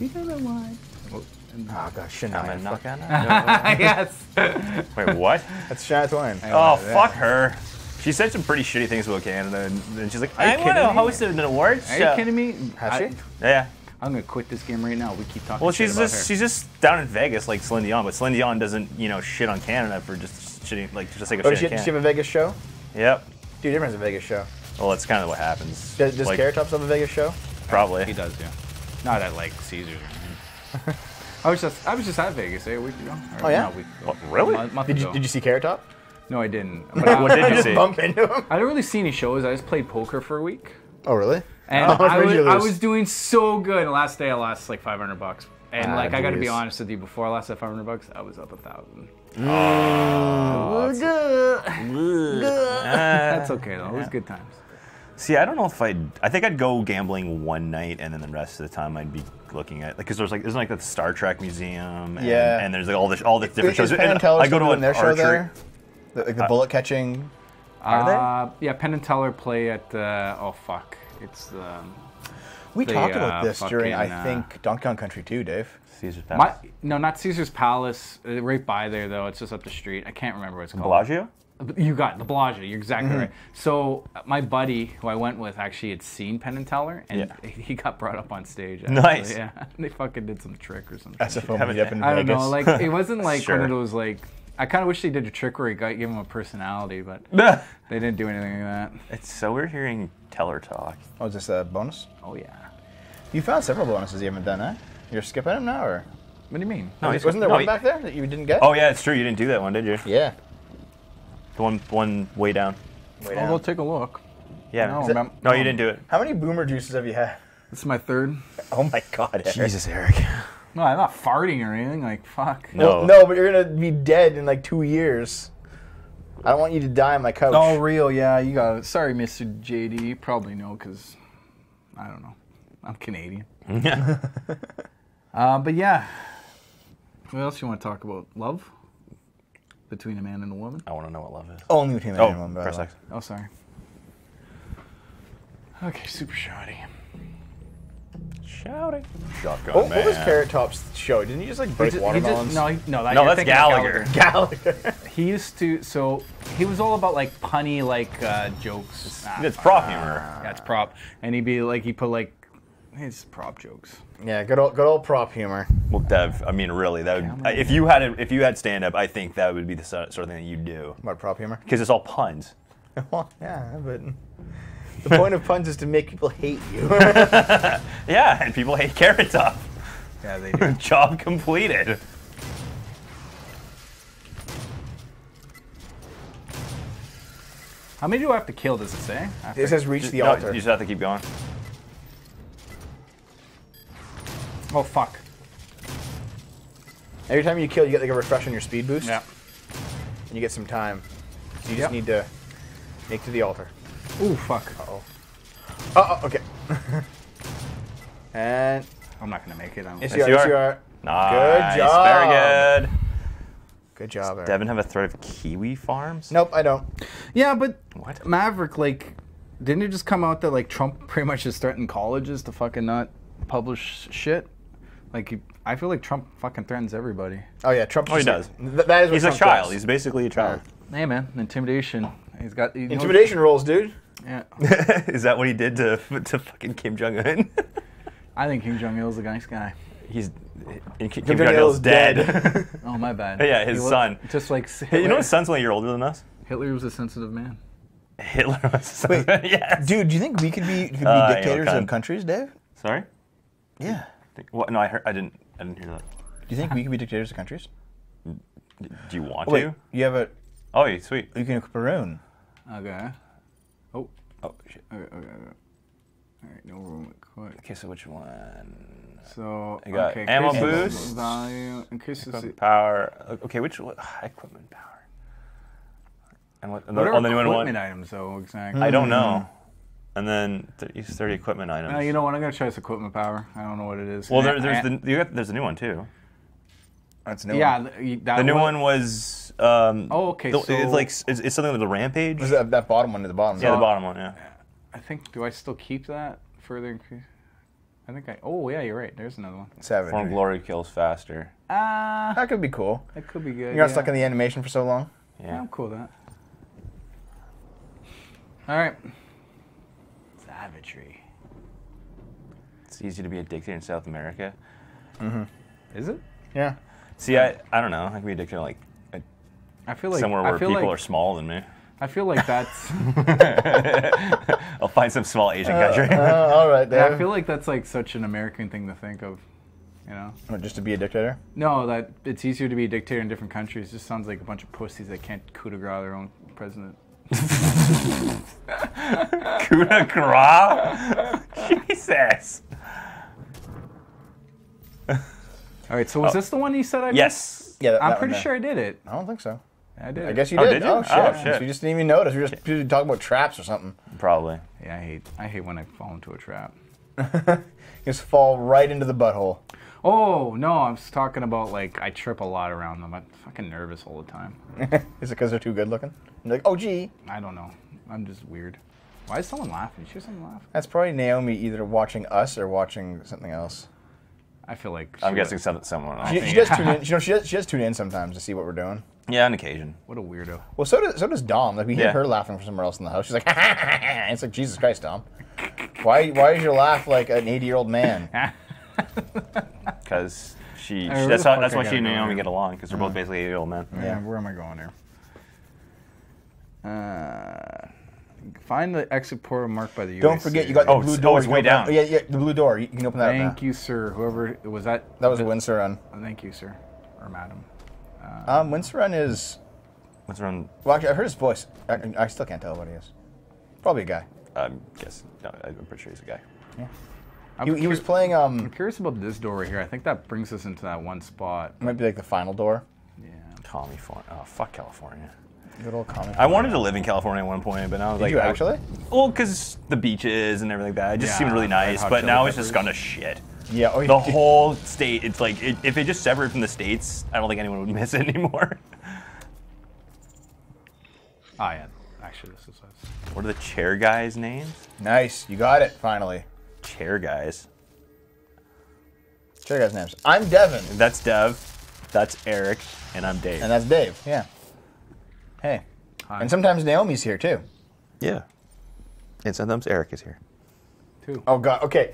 You don't know why. Oh gosh, Shania. Yes. Wait, what? That's Shania Twain. Oh, fuck her. She said some pretty shitty things about Canada, and she's like, I want to host an awards show. Are you kidding me? Has she? Yeah. I'm gonna quit this game right now. We keep talking. Well, she's just down in Vegas like Celine Dion, but Celine Dion doesn't, you know, shit on Canada for just shitting like does she have a Vegas show? Yep. Dude, everyone has a Vegas show. Well, that's kind of what happens. Does like, Carrot Top's have a Vegas show? Probably. He does, yeah. Not at like Caesars. I was just at Vegas a week ago. Oh yeah. Really? Did you see Carrot Top? No, I didn't. But what did you see? Bump into him. I didn't really see any shows. I just played poker for a week. Oh really? And I was doing so good. Last day I lost like $500. And like I gotta be honest with you, before I lost that $500, I was up 1,000. That's okay though. It was good times. See, I don't know if I think I'd go gambling one night, and then the rest of the time I'd be looking at, like, because there's the Star Trek Museum, and, and there's like all the different shows. Penn and Teller, I go to their show there, like the bullet catching. Are they? Yeah, Penn and Teller play at oh fuck, it's. We talked about this during I think Donkey Kong Country 2, Dave. Caesar's Palace. No, not Caesar's Palace. Right by there though, it's just up the street. I can't remember what it's called. Bellagio. You got the Bellagio. You're exactly right. So my buddy, who I went with, actually had seen Penn and Teller, and he got brought up on stage. Actually. Nice. Yeah, they fucking did some trick or something. That's a fun meet up in Vegas. I don't know. Like it wasn't like one of those like. I kind of wish they did a trick where he gave him a personality, but they didn't do anything like that. It's so weird hearing Teller talk. Oh, is this a bonus? Oh yeah. You found several bonuses you haven't done, eh? You're skipping them now, or what do you mean? No, wasn't there one back there that you didn't get? Oh yeah, it's true. You didn't do that one, did you? Yeah. The one way down. Way down. We'll take a look. Yeah. No, you didn't do it. How many boomer juices have you had? This is my third. Oh my god, Eric. Jesus, Eric. No, I'm not farting or anything. Like, fuck. No, no, but you're gonna be dead in like 2 years. I don't want you to die on my couch. Oh, real? Yeah, you got it. Sorry, Mr. JD. You probably know because I don't know. I'm Canadian. But yeah. What else you want to talk about? Love. Between a man and a woman? I want to know what love is. Only between a man and a woman. Press X. Oh, sorry. Okay, super shoddy. Shouting. Shotgun man. What was Carrot Top's show? Didn't he just like break watermelons? No, that's Gallagher. Gallagher. He used to, so he was all about like punny like jokes. It's prop humor. That's prop. And he'd be like, he put like, it's prop jokes. Yeah, good old prop humor. Well, Dev, I mean, really, that would if you had stand up, I think that would be the sort of thing that you'd do. What, prop humor? Because it's all puns. Well, yeah, but the point of puns is to make people hate you. Yeah, and people hate Carrot Top. Yeah, they do. Job completed. How many do I have to kill? Does it say? It says reach the altar. You just have to keep going. Oh fuck! Every time you kill, you get like a refresh on your speed boost. Yeah. And you get some time. So you just need to make to the altar. Ooh fuck! Uh oh. Okay. And I'm not gonna make it. Yes, you are. Nice. Good job. Very good. Good job. Does Devin have a threat of kiwi farms? Nope, I don't. Yeah, but what? Maverick, like, didn't it just come out that like Trump pretty much has threatened colleges to fucking not publish shit? Like, I feel like Trump fucking threatens everybody. Oh yeah, Trump. Oh, he does. That is what Trump does. He's a child. He's basically a child. Yeah. Hey man, intimidation. He's got intimidation rolls, dude. Yeah. Is that what he did to fucking Kim Jong Un? I think Kim Jong Il's a nice guy. He's Kim Jong Il's dead. Oh, my bad. Yeah, his son. Just like Hitler. You know his son's only a year older than us. Hitler was a sensitive man. Hitler was a sensitive man. Yes. Dude, do you think we could be dictators of countries, Dave? Sorry. Yeah. What? No, I didn't hear that. Do you think we could be dictators of countries? Do you want to? You have a. Oh, yeah, sweet. You can Cameroon. Okay. Oh. Oh shit. Okay. All right, no room. Quick. Okay, so which one? So I got ammo boost, value, increases power. Okay, which one? Equipment power. And what are equipment items though exactly? I don't know. And then use 30 equipment items. No, you know what? I'm gonna try this equipment power. I don't know what it is. Well, there's a new one too. That's new. Yeah, the new one was. Oh, okay. So it's like it's something with the rampage. Was that bottom one to the bottom? Yeah, the bottom one. Yeah. I think. Do I still keep that further increase? I think I. Oh yeah, you're right. There's another one. 7. Form glory kills faster. That could be cool. That could be good. You're not stuck in the animation for so long. Yeah, I'm cool with that. All right. Savagery. It's easy to be a dictator in South America. Mm-hmm. Is it? Yeah. See, I don't know. I could be a dictator like somewhere where people are smaller than me. I feel like that's. I'll find some small Asian country. All right, Dave. I feel like that's like such an American thing to think of, you know. Or just to be a dictator? No, that it's easier to be a dictator in different countries. It just sounds like a bunch of pussies that can't coup de grace their own president. Coup de grace? Jesus. All right, so was this the one you said I missed? Yes. Yeah, I'm pretty sure I did it. I don't think so. I did. I guess you did. Did you? Oh, shit. So you just didn't even notice. We were just talking about traps or something. Probably. Yeah, I hate when I fall into a trap. Just fall right into the butthole. Oh, no, I was talking about, like, I trip a lot around them. I'm fucking nervous all the time. Is it because they're too good looking? You're like, oh, gee. I don't know. I'm just weird. Why is someone laughing? Did you hear someone laughing? That's probably Naomi either watching us or watching something else. I feel like I'm guessing someone else. She does tune in. You know, she does tune in sometimes to see what we're doing. Yeah, on occasion. What a weirdo. Well, so does Dom. Like we hear her laughing from somewhere else in the house. She's like, ha, ha, ha, ha. And it's like, Jesus Christ, Dom. Why is your laugh like an 80-year-old man? Because that's why she and Naomi get along. Because we're both basically 80-year-old men. Yeah. Where am I going here? Find the exit portal marked by the UAC. Don't forget, you got the blue door. It's way down. Yeah, the blue door. You can open that up now. Thank you, sir. Whoever was that? That was Winsoran. Thank you, sir. Or madam. Winsoran is... Winsoran... Well, actually, I heard his voice. I still can't tell what he is. Probably a guy. No, I'm pretty sure he's a guy. Yeah. He was playing... I'm curious about this door right here. I think that brings us into that one spot. It might be like the final door. Yeah. California. Oh, fuck California. Good old California. I wanted to live in California at one point, but now I was like, actually? Well, because the beaches and everything like that, it just seemed really nice, but now it's just gone to shit. Yeah, the whole state, it's like, if it just severed from the states, I don't think anyone would miss it anymore. Oh, yeah. Actually, this is us. What are the chair guys' names? Nice. You got it, finally. Chair guys. Chair guys' names. I'm Devin. That's Dev. That's Eric. And I'm Dave. And that's Dave, yeah. Hey. Hi. And sometimes Naomi's here, too. Yeah. And sometimes Eric is here. Too. Oh, God. Okay.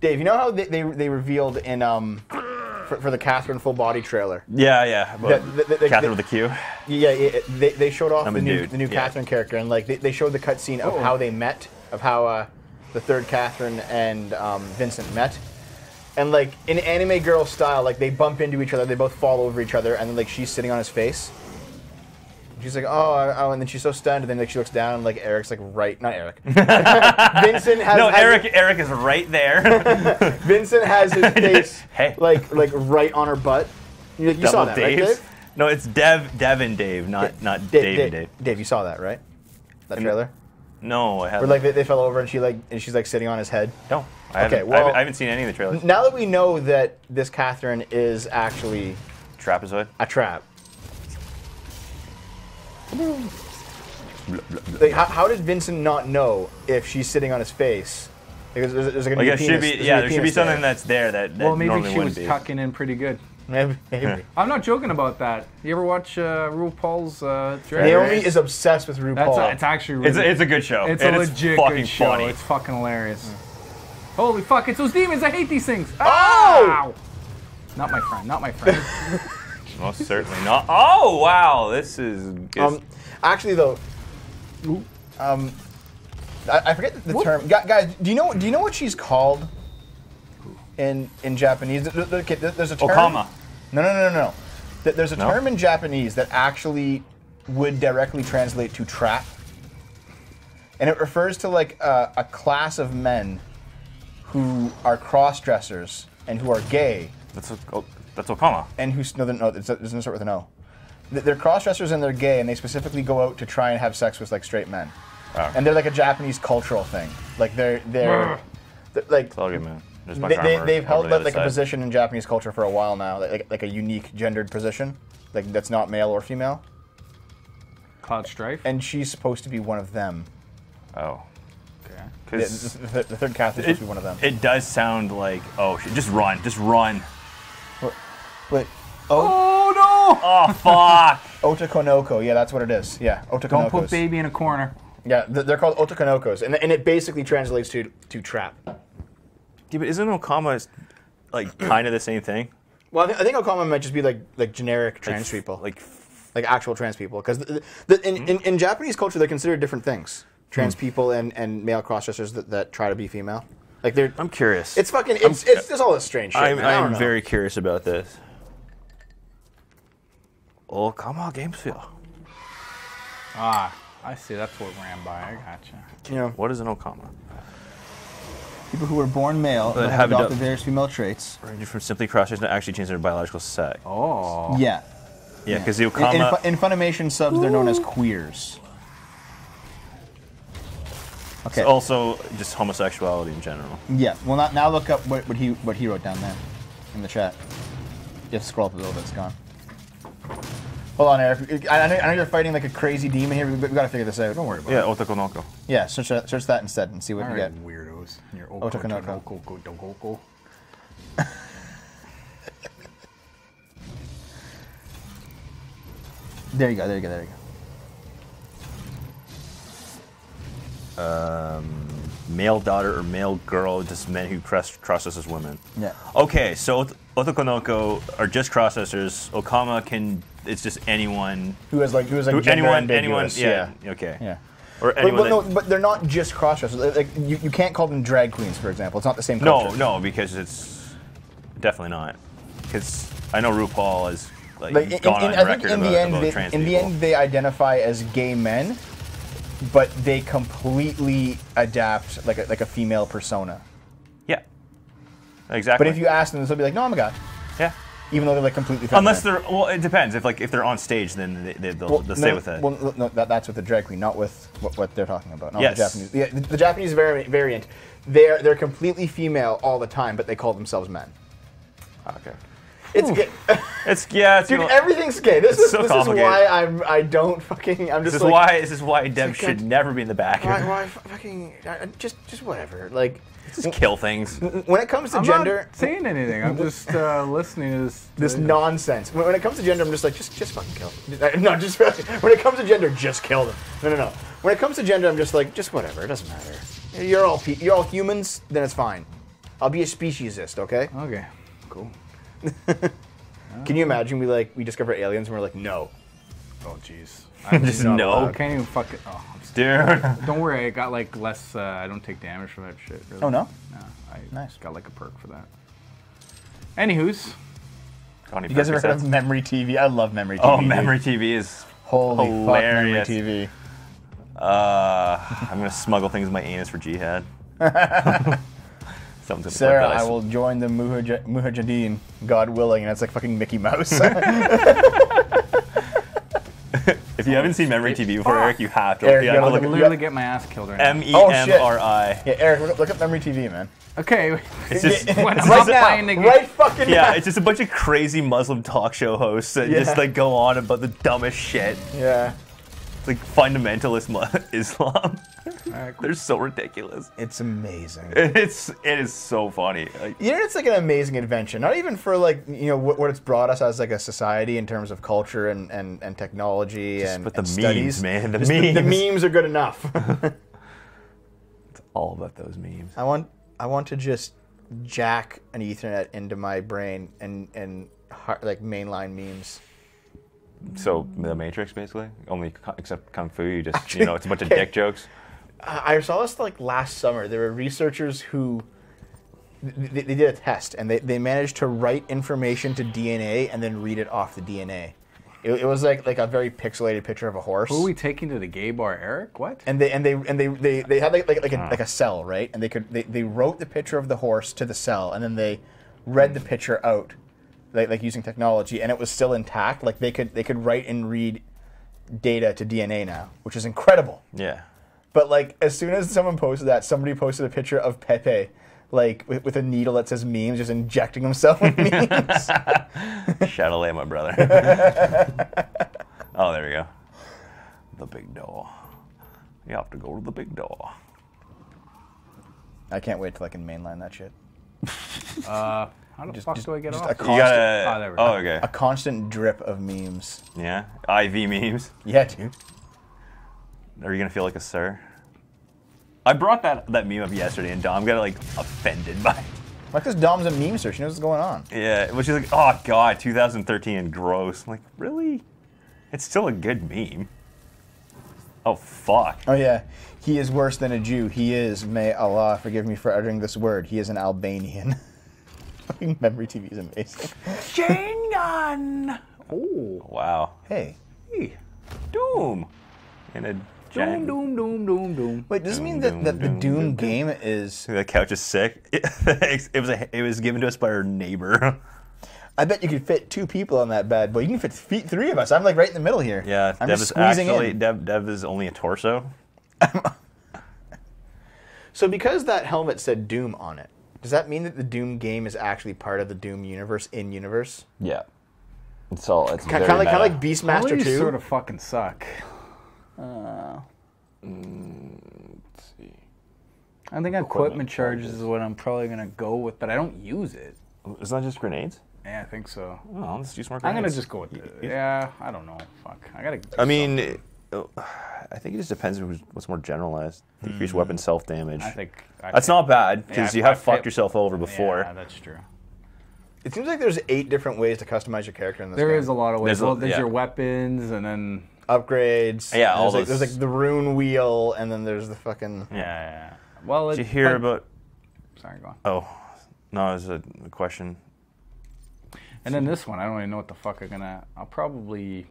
Dave, you know how they revealed in for the Catherine full body trailer? Yeah. Catherine with a Q. Yeah. They showed off the new Catherine character, and like they showed the cutscene of how they met, of how the third Catherine and Vincent met. And like in anime girl style, like they bump into each other, they both fall over each other, and then like she's sitting on his face. She's like, oh, and then she's so stunned, and then like she looks down, and like Eric's like Eric is right there. Vincent has his face like right on her butt. You saw that, Dave's? Right, Dave? No, it's Dev and Dave, not Dave and Dave. Dave, you saw that, right? That trailer? No, I haven't. Where like they fell over, and she's like sitting on his head. No, I haven't seen any of the trailers. Now that we know that this Catherine is actually trapezoid, a trap. Like, how did Vincent not know if she's sitting on his face? Because there's going to be a penis, there should be something that's there that normally wouldn't be. Well, maybe she was tucking in pretty good. Maybe. I'm not joking about that. You ever watch RuPaul's Drag Race? Naomi is obsessed with RuPaul. It's actually really... It's a good show. It's a legit good show. Funny. It's fucking hilarious. Mm. Holy fuck, it's those demons. I hate these things. Oh! Ow! Not my friend, not my friend. Most certainly not. Oh, wow, this is... actually, though, I forget the term. Guys, do you know what she's called in Japanese? Okay, there's a term. Okama. No. There's a term in Japanese that actually would directly translate to trap. And it refers to, like, a class of men who are cross-dressers and who are gay. That's Okama. And who's no, it doesn't start with an O. They're cross-dressers and they're gay, and they specifically go out to try and have sex with, like, straight men. Wow. And they're like a Japanese cultural thing. Like they're like it's all good, man. They've held like a position in Japanese culture for a while now, like a unique gendered position, like that's not male or female. Cloud Strife. And she's supposed to be one of them. Oh. Okay. Because the third cat is supposed to be one of them. It does sound like oh shit, just run. Wait. Oh no! Oh fuck! Otokonoko, yeah, that's what it is. Yeah, Otokonoko. Don't put baby in a corner. Yeah, they're called Otokonokos, and it basically translates to trap. Yeah, but isn't Okama like kind of the same thing? Well, I think Okama might just be like generic trans people, like actual trans people, because in Japanese culture they're considered different things. Trans people and male crossdressers that try to be female. Like they're. I'm curious. It's fucking. It's just all this strange shit. I'm very curious about this. Okama Games Feel. Ah. I see, that's what ran by, I gotcha. You know, what is an Okama? People who were born male but have adopted various female traits. Ranging from simply cross-dressing to actually changing their biological sex. Oh. Yeah. Yeah, because the Okama... In Funimation subs, they're known as queers. Okay. So also, just homosexuality in general. Yeah, well, now look up what he wrote down there in the chat. You have to scroll up a little bit, it's gone. Hold on, Eric. I know you're fighting like a crazy demon here, but we've got to figure this out. Don't worry about it. Yeah, Otokonoko. Yeah, search that instead and see what you get. Weirdos. You're Otokonoko. There you go. Male daughter or male girl, just men who cross-dress as women. Yeah. Okay, so Otokonoko are just cross-dressers. Okama can... It's just anyone who is like gender ambiguous. Yeah. Okay. Yeah. Or anyone. But they're not just cross-dressers. Like you can't call them drag queens, for example. It's not the same culture. No, because it's definitely not. Because I know RuPaul is like gone on record about trans people. In the end, they identify as gay men, but they completely adapt like a female persona. Yeah. Exactly. But if you ask them, they'll be like, "No, I'm a guy." Yeah. Even though they're like completely feminine. Unless they're it depends. If they're on stage, then they'll stay with it. Well, no, that's with the drag queen, not with what they're talking about. Not yes. The Japanese variant. They're completely female all the time, but they call themselves men. Okay. It's gay. It's dude. Everything's gay. This is why I don't fucking. I'm just. This is why Deb should never be in the back. Why fucking just whatever like. Just kill things. When it comes to gender, I'm not saying anything. I'm just listening to this nonsense. When it comes to gender, I'm just like, just fucking kill them. No, just when it comes to gender, just kill them. No. When it comes to gender, I'm just like, just whatever. It doesn't matter. You're all humans. Then it's fine. I'll be a speciesist. Okay. Okay. Cool. Can you imagine we discover aliens and we're like, no. Oh jeez. I'm just no. Allowed. I can't even fuck it. Oh, dude. Don't worry, I got like less. I don't take damage from that shit. Really. Oh no. No, I nice. Got like a perk for that. Anywho's. You guys ever heard of MEMRI TV? I love MEMRI TV. Oh, MEMRI TV is holy hilarious. Fuck MEMRI TV. I'm gonna smuggle things in my anus for jihad. Sarah, I will join the Mujahideen, God willing, and it's like fucking Mickey Mouse. If you haven't seen MEMRI TV before, Eric, you have to. Eric, I literally get my ass killed right now. MEMRI. Yeah, Eric, look up MEMRI TV, man. Okay. It's just right fucking now. Yeah, it's just a bunch of crazy Muslim talk show hosts that just like go on about the dumbest shit. Yeah. It's like fundamentalist Islam. Cool. They're so ridiculous. It's amazing. It is so funny. Like, you know, it's like an amazing invention. Not even for like you know what it's brought us as like a society in terms of culture and technology and but the and memes, studies. Man. The just memes. The memes are good enough. It's all about those memes. I want to just jack an Ethernet into my brain and like mainline memes. So the Matrix, basically, only except kung fu. You just it's a bunch of dick jokes. I saw this like last summer. There were researchers who they did a test and they managed to write information to DNA and then read it off the DNA. It was like a very pixelated picture of a horse. Who are we taking to the gay bar, Eric? What? And they had like a cell, right? And they wrote the picture of the horse to the cell, and then they read the picture out, like using technology, and it was still intact. Like they could write and read data to DNA now, which is incredible. Yeah. But like as soon as someone posted that, somebody posted a picture of Pepe, like with a needle that says memes, just injecting himself with memes. Chatelet, my brother. Oh, there we go. The big door. You have to go to the big door. I can't wait till I can mainline that shit. How the fuck do I get off? A constant drip of memes. Yeah? IV memes? Yeah, dude. Are you gonna feel like a sir? I brought that meme up yesterday, and Dom got like offended by it. Like, because Dom's a memester, she knows what's going on. Yeah, well, she's like, oh god, 2013, gross. I'm like, really? It's still a good meme. Oh fuck. Oh yeah, he is worse than a Jew. He is, may Allah forgive me for uttering this word. He is an Albanian. Fucking MEMRI TV is amazing. Jengan. Oh wow. Hey. Hey. Doom. And a. Doom, doom, doom, doom, doom. Wait, does this mean that the Doom game is... The couch is sick? It was given to us by our neighbor. I bet you could fit 2 people on that bad boy. You can fit 3 of us. I'm like right in the middle here. Yeah, I'm just squeezing in. Dev is only a torso. So because that helmet said Doom on it, does that mean that the Doom game is actually part of the Doom universe in-universe? Yeah. It's all... It's kind of like Beastmaster 2. Sort of fucking suck. Let's see. I think equipment charges is what I'm probably gonna go with, but I don't use it. Is that just grenades? Yeah, I think so. Oh, let's use more grenades. I'm gonna just go with it. Yeah, I don't know. Fuck, I gotta. I mean, I think it just depends on what's more generalized. Decreased weapon self damage. I think that's not bad because you have fucked yourself over before. Yeah, that's true. It seems like there's 8 different ways to customize your character in this game. There is a lot of ways. There's your weapons, and then. Upgrades. Yeah, all those. There's like the rune wheel, and then there's the fucking. Yeah. Well, did you hear about? Sorry, go on. Oh, no, it was a question. And then this one, I don't even know what the fuck I'm gonna. I'll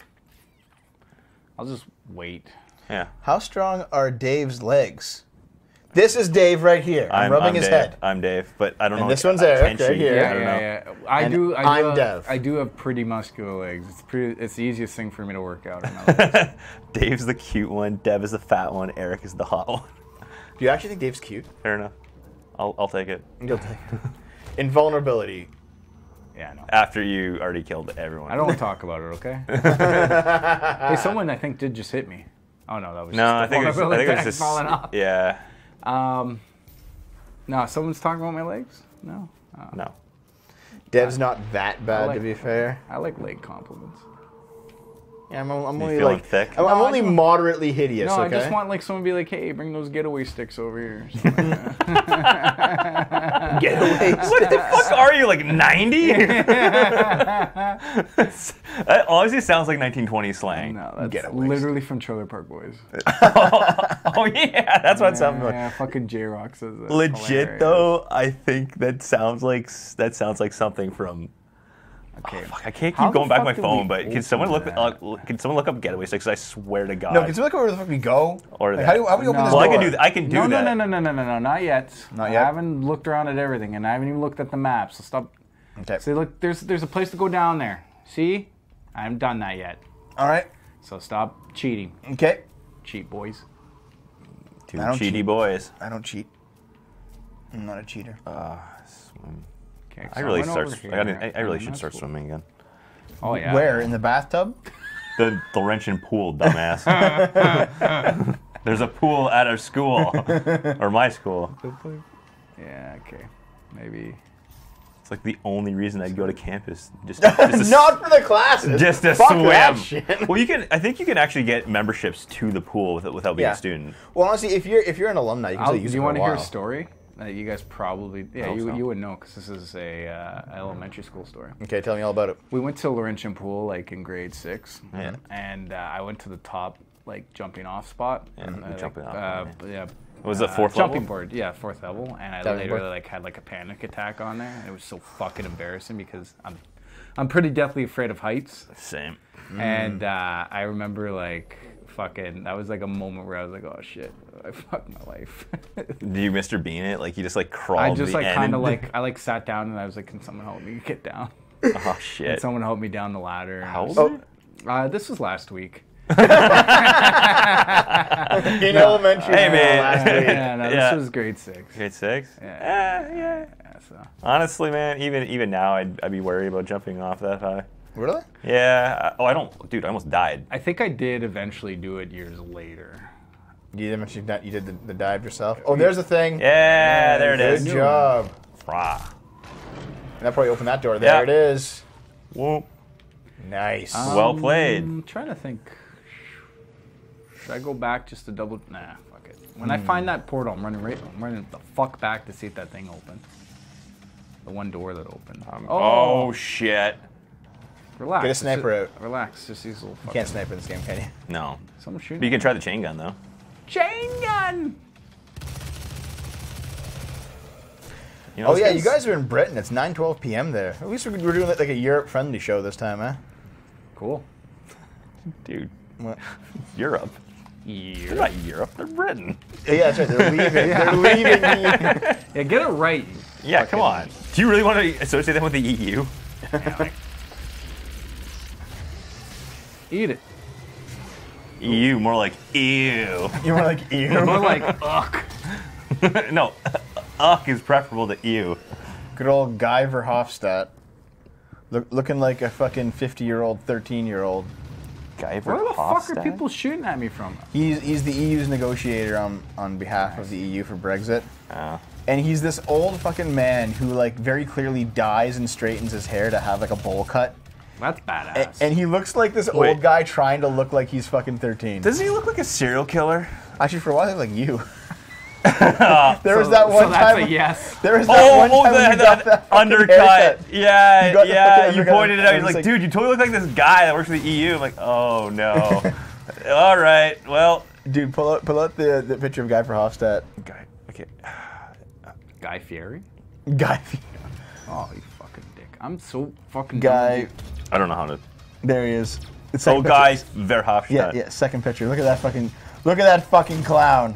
just wait. Yeah. How strong are Dave's legs? This is Dave right here. I'm rubbing his head. I'm Dave, but I don't know. This one's Eric right here. Yeah. I do have pretty muscular legs. It's the easiest thing for me to work out. Dave's the cute one. Dev is the fat one. Eric is the hot one. Do you actually think Dave's cute? Fair enough. I'll take it. You'll take it. Invulnerability. Yeah, I know. After you already killed everyone. I don't want to talk about it, okay? Hey, someone I think did just hit me. Oh no, that was I think it was just falling off. Yeah. No, someone's talking about my legs? No. No. Dev's not that bad, to be fair. I like leg compliments. Yeah, I'm only like thick. I'm only moderately hideous. No, okay? I just want like someone to be like, "Hey, bring those getaway sticks over here." Like getaway sticks. What the fuck are you, like 90? That honestly sounds like 1920s slang. No, that's literally from Trailer Park Boys. Oh yeah, that's what it sounds like. Yeah, fucking J-Rock says that. Legit hilarious. Though, I think that sounds like something from. Okay. Oh, fuck, I can't keep going back to my phone, but can someone look up getaway sticks? I swear to God. No, can someone look up where the fuck we go? Or like, how do we open this door? Well, I can do that. No, not yet. Not yet. I haven't looked around at everything, and I haven't even looked at the map. So stop. Okay. See, look, there's a place to go down there. See, I haven't done that yet. All right. So stop cheating. Okay. Cheat boys. Two cheaty boys. I don't cheat. I'm not a cheater. Swim. Okay, I really should start swimming again. Oh yeah. Where? In the bathtub? the Laurentian pool, dumbass. There's a pool at our school, or my school. Yeah. Okay. Maybe. It's like the only reason I'd go to campus just to not for the classes. Just to swim. That shit. Well, you can. I think you can actually get memberships to the pool without being a student. Well, honestly, if you're an alumni, you can still use it for a while. Do you want to hear a story? You guys probably, yeah, you would know because this is a elementary school story. Okay, tell me all about it. We went to Laurentian Pool like in grade 6, yeah, and I went to the top like jumping off spot. Yeah, and, jumping off. Yeah. Was it fourth level? Jumping board, yeah, 4th level, and I literally like had like a panic attack on there, and it was so fucking embarrassing because I'm pretty deathly afraid of heights. Same. And I remember like. Fucking, that was like a moment where I was like, oh shit, I fucked my life. Did you Mr. Bean it? Like you just like crawled. I just like kind of like I like sat down and I was like, can someone help me get down? Oh shit! Can someone help me down the ladder? How old? Oh. This was last week. In elementary. Hey man, last week. Yeah, no, yeah. This was grade 6. Grade 6. Yeah. Yeah so. Honestly, man, even now, I'd be worried about jumping off that high. Really? Yeah. Oh, I don't... Dude, I almost died. I think I did eventually do it years later. You did the dive yourself? Oh, there's the thing. Yeah, there it is. Good job. Frog. And that probably opened that door. There it is. Whoop. Nice. Well played. I'm trying to think. Should I go back just to double... Nah, fuck it. When I find that portal, I'm running the fuck back to see if that thing opened. The one door that opened. Oh, shit. Relax. Get a sniper out. Relax. Just use a little. You can't snipe in this game, can you? No. Someone shoot. But you can try the chain gun though. Chain gun. You know, oh yeah, you guys are in Britain. It's 9:12 p.m. there. At least we're doing like a Europe-friendly show this time, huh? Cool. Dude, what? Europe. They're not Europe. They're Britain. Yeah, that's right. They're leaving. They're leaving. Yeah, get it right. Yeah, come on. Do you really want to associate them with the EU? Yeah, like, eat it. Ew, more like ew. You're more like ew. You're more like uck. No, uck is preferable to ew. Good old Guy Verhofstadt. Looking like a fucking 50-year-old, 13-year-old. Guy Verhofstadt? Where the fuck are people shooting at me from? He's the EU's negotiator on behalf of the EU for Brexit. Oh. And he's this old fucking man who like very clearly dyes and straightens his hair to have like a bowl cut. That's badass. And he looks like this old guy trying to look like he's fucking 13. Doesn't he look like a serial killer? Actually, for a while, he looked like you. There was that one time. That's a yes. There was that one time that undercut. Yeah, yeah. You pointed it out. You're like, dude, you totally look like this guy that works for the EU. I'm like, oh no. All right, well, dude, pull out the picture of Guy Verhofstadt. Guy, okay. Guy Fieri. Guy Fieri. Oh, you fucking dick. I'm so fucking guy. I don't know how to. There he is. Oh, guys, Verhofstadt. Yeah, yeah. Second picture. Look at that fucking. Look at that fucking clown.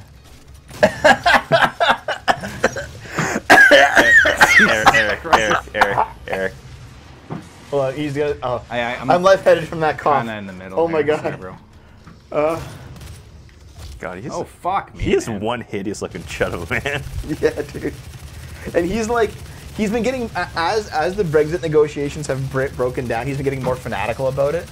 Eric. Well, he's got. Oh, I'm left-headed from that cough. Kinda in the middle. Oh my god, bro. God, he's. Oh fuck me. He is one hideous-looking chud of a man. Yeah, dude. And he's like. He's been getting, as the Brexit negotiations have broken down, he's been getting more fanatical about it.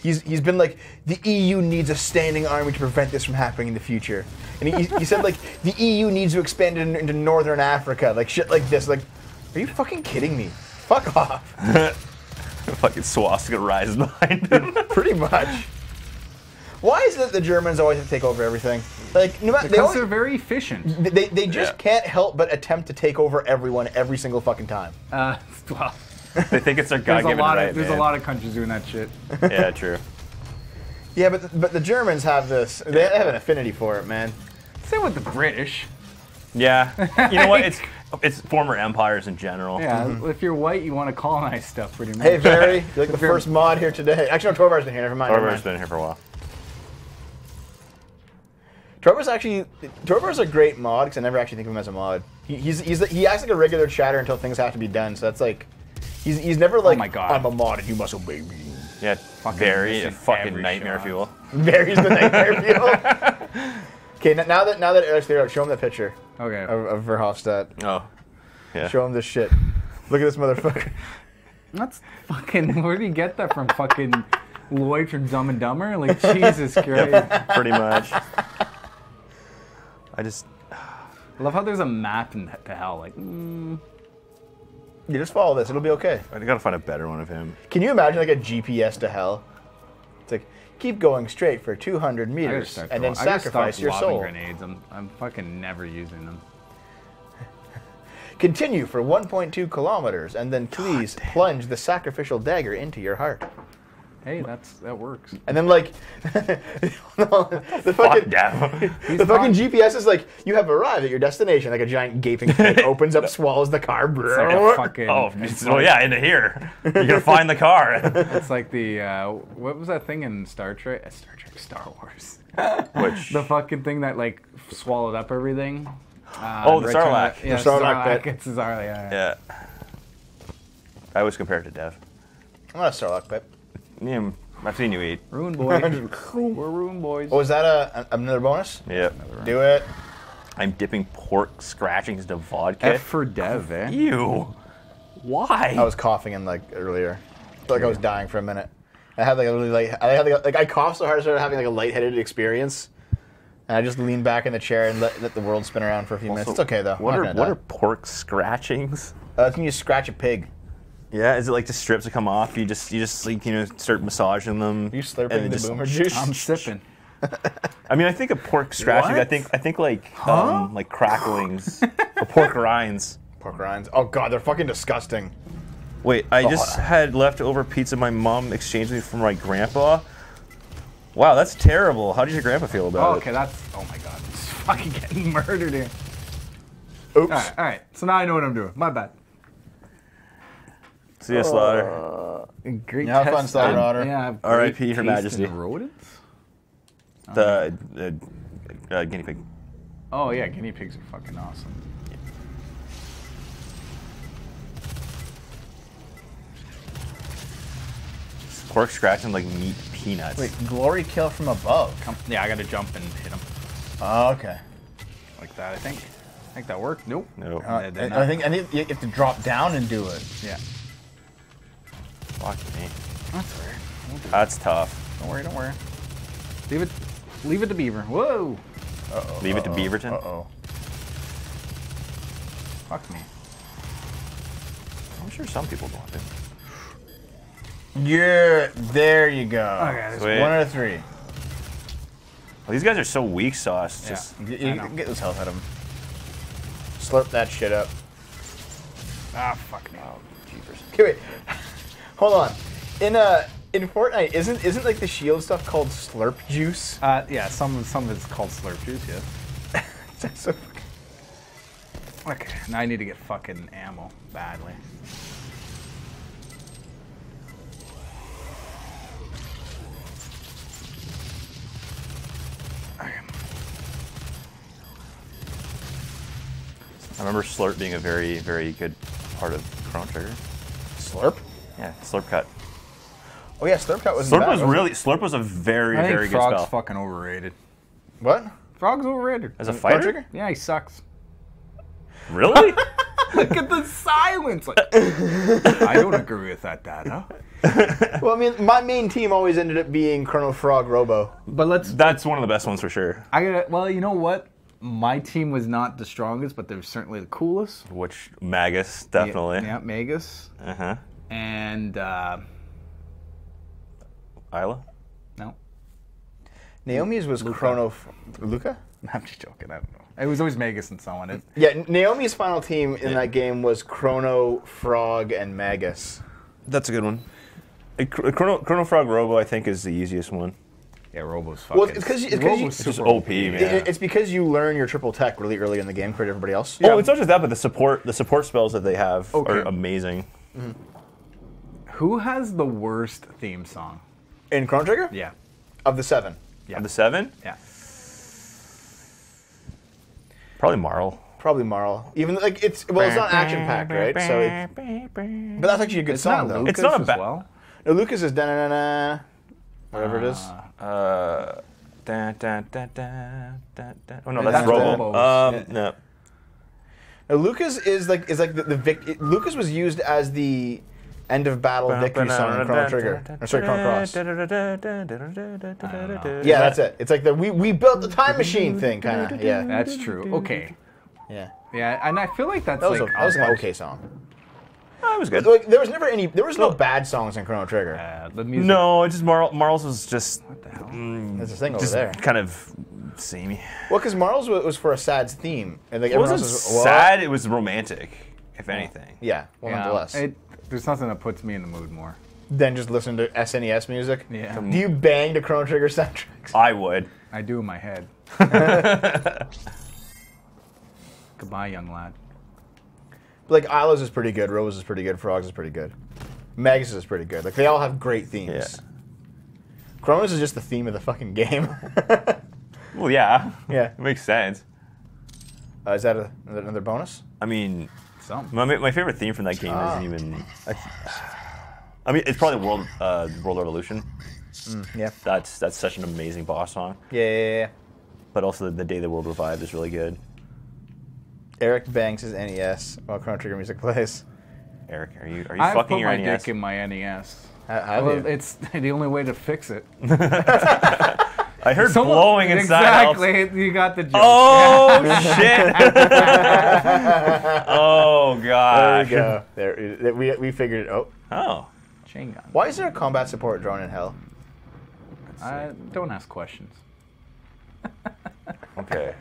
He's been like, the EU needs a standing army to prevent this from happening in the future. And he said like, the EU needs to expand into Northern Africa, like shit like this. Like, are you fucking kidding me? Fuck off. Fucking swastika rise behind him. Pretty much. Why is it that the Germans always have to take over everything? Like, no matter, because they're very efficient. They just can't help but attempt to take over everyone every single fucking time. Well, they think it's their God-given right. There's a lot of countries doing that shit. Yeah, true. Yeah, but the Germans have this. They have an affinity for it, man. Same with the British. Yeah, you know what? It's former empires in general. Yeah, if you're white, you want to colonize stuff pretty much. Hey, Barry, you're like the first mod here today. Actually, no, Torvar's been here. Never mind. Torvar's been here for a while. Torvar's a great mod because I never actually think of him as a mod. He acts like a regular chatter until things have to be done. So that's like, he's never like, oh my God. I'm a mod and you must obey me. Yeah, Barry is fucking nightmare fuel. Barry's the nightmare fuel. Okay, now that Eric's there, show him that picture. Okay. Of Verhofstadt. Oh, yeah. Show him this shit. Look at this motherfucker. That's fucking. Where did he get that from? Fucking Lloyd from Dumb and Dumber? Like Jesus Christ. Yep, pretty much. I love how there's a map to hell. Like, you just follow this; it'll be okay. I gotta find a better one of him. Can you imagine like a GPS to hell? It's like keep going straight for 200 meters and then sacrifice your soul. I just stopped lobbing grenades. I'm fucking never using them. Continue for 1.2 kilometers, and then please plunge the sacrificial dagger into your heart. Hey, that works. And then like the fucking GPS is like, you have arrived at your destination. Like a giant gaping thing opens up, swallows the car. It's like, into here you're gonna find the car. It's like the what was that thing in Star Trek? Star Wars. Which the fucking thing that like swallowed up everything. Oh, the Sarlacc. Yeah, the Sarlacc. It's the Sarlacc. Yeah. I always compare it to Dev. I'm not a Sarlacc pit. Yeah, I've seen you eat. Ruin boy. We're ruin boys. Oh, is that another bonus? Yeah. Do it. I'm dipping pork scratchings into vodka. F for Dev, eh? Ew. Why? I was coughing in like earlier. I feel like I was dying for a minute. I had like a really I coughed so hard I started having like a lightheaded experience. And I just leaned back in the chair and let the world spin around for a few minutes. It's okay though. What are pork scratchings? That's when you scratch a pig. Yeah, is it like the strips that come off? You just like, you know, start massaging them. Are you slurping the boomer juice? I'm sipping. I mean, I think of pork scratching. What? I think like like cracklings or pork rinds. Pork rinds. Oh god, they're fucking disgusting. Wait, I just had leftover pizza my mom exchanged me from my grandpa. Wow, that's terrible. How did your grandpa feel about it? Okay, that's oh my god, it's fucking getting murdered here. Oops. All right. So now I know what I'm doing. My bad. See you, Slaughter. Have fun, Slaughter Otter. Yeah, R.I.P. Her Majesty. Rodents? The guinea pig. Oh, yeah, guinea pigs are fucking awesome. Yeah. Pork scratching like meat peanuts. Wait, glory kill from above. Yeah, I gotta jump and hit him. Oh, okay. Like that, I think. I think that worked. Nope. No. I think you have to drop down and do it. Yeah. Fuck me. That's weird. That's tough. Don't worry, don't worry. Leave it to Beaver. Whoa! Uh-oh, leave it to Beaverton? Uh-oh. Fuck me. I'm sure some people don't want it. Yeah, there you go. Okay, it's 1 out of 3. Well, these guys are so weak sauce. Just get this health out of them. Slurp that shit up. Ah, fuck me. Oh, jeepers. Okay, wait. Hold on, in Fortnite, isn't like the shield stuff called slurp juice? Yeah, some of it's called slurp juice, yeah. That's so fucking... Okay, now I need to get fucking ammo badly. Okay. I remember slurp being a very, very good part of Chrono Trigger. Slurp? Yeah, slurp cut. Oh yeah, slurp cut was. Slurp bad, was really. Slurp was a very good spell. Frog's fucking overrated. What? Frog's overrated. As a fighter? Yeah, he sucks. Really? Look at the silence. Like, I don't agree with that data. Well, I mean, my main team always ended up being Colonel Frog, Robo. But let's. That's one of the best ones for sure. Well, you know what? My team was not the strongest, but they were certainly the coolest. Which Magus definitely. Yeah, Magus. Uh huh. And Isla? No. Naomi's was Luca. Luca? I'm just joking, I don't know. It was always Magus and someone. Yeah, Naomi's final team in that game was Chrono, Frog, and Magus. That's a good one. Chrono, Frog, Robo, I think, is the easiest one. Yeah, Robo's fucking... Well, it's just OP, man. It's because you learn your triple tech really early in the game compared to everybody else. Yeah. Oh, it's not just that, but the support spells that they have are amazing. Mm-hmm. Who has the worst theme song? In Chrono Trigger? Yeah. Of the 7? Yeah. Of the 7? Yeah. Probably Marl. Probably Marl. Even, like, it's not action-packed, right? So but that's actually a good song, though. Lucas, it's not a bad... Well? No, Lucas is da-na-na-na, whatever it is. Da-da-da-da-da-da. Oh, no, that's Robo. No. No, Lucas is like Lucas was used as the... End of battle victory song in Chrono Trigger. Or sorry, Chrono Cross. Yeah, that's it. It's like the we built the time machine thing, kind of. Yeah, that's true. Okay. Yeah. Yeah, and I feel like that's like that was an okay song. Oh, it was good. Like, there was never any. There was no bad songs in Chrono Trigger. The music. No, it's just Marl's was just. What the hell? There's a thing over there. Kind of samey. Well, because Marl's was for a sad theme, and like it wasn't sad. It was romantic. if anything. Yeah, well, nonetheless. There's nothing that puts me in the mood more than just listening to SNES music. Yeah. Do you bang to Chrono Trigger soundtracks? I would. I do in my head. Goodbye, young lad. Like, Isla's is pretty good, Robo's is pretty good, Frog's is pretty good. Magus is pretty good. Like, they all have great themes. Yeah. Chrono's is just the theme of the fucking game. Well, yeah. Yeah. It makes sense. Is that another bonus? I mean, my favorite theme from that game isn't even... I mean, it's probably World Revolution. Mm, yeah. That's such an amazing boss song. Yeah. But also the Day the World Revived is really good. Eric bangs his NES while Chrono Trigger music plays. Eric, are you fucking your NES? I put my dick in my NES. It's the only way to fix it. I heard someone, blowing inside. Exactly, you got the joke. Oh shit! Oh god. There we go. There we figured it out. Oh. Chain gun. Why is there a combat support drone in hell? Don't ask questions. Okay.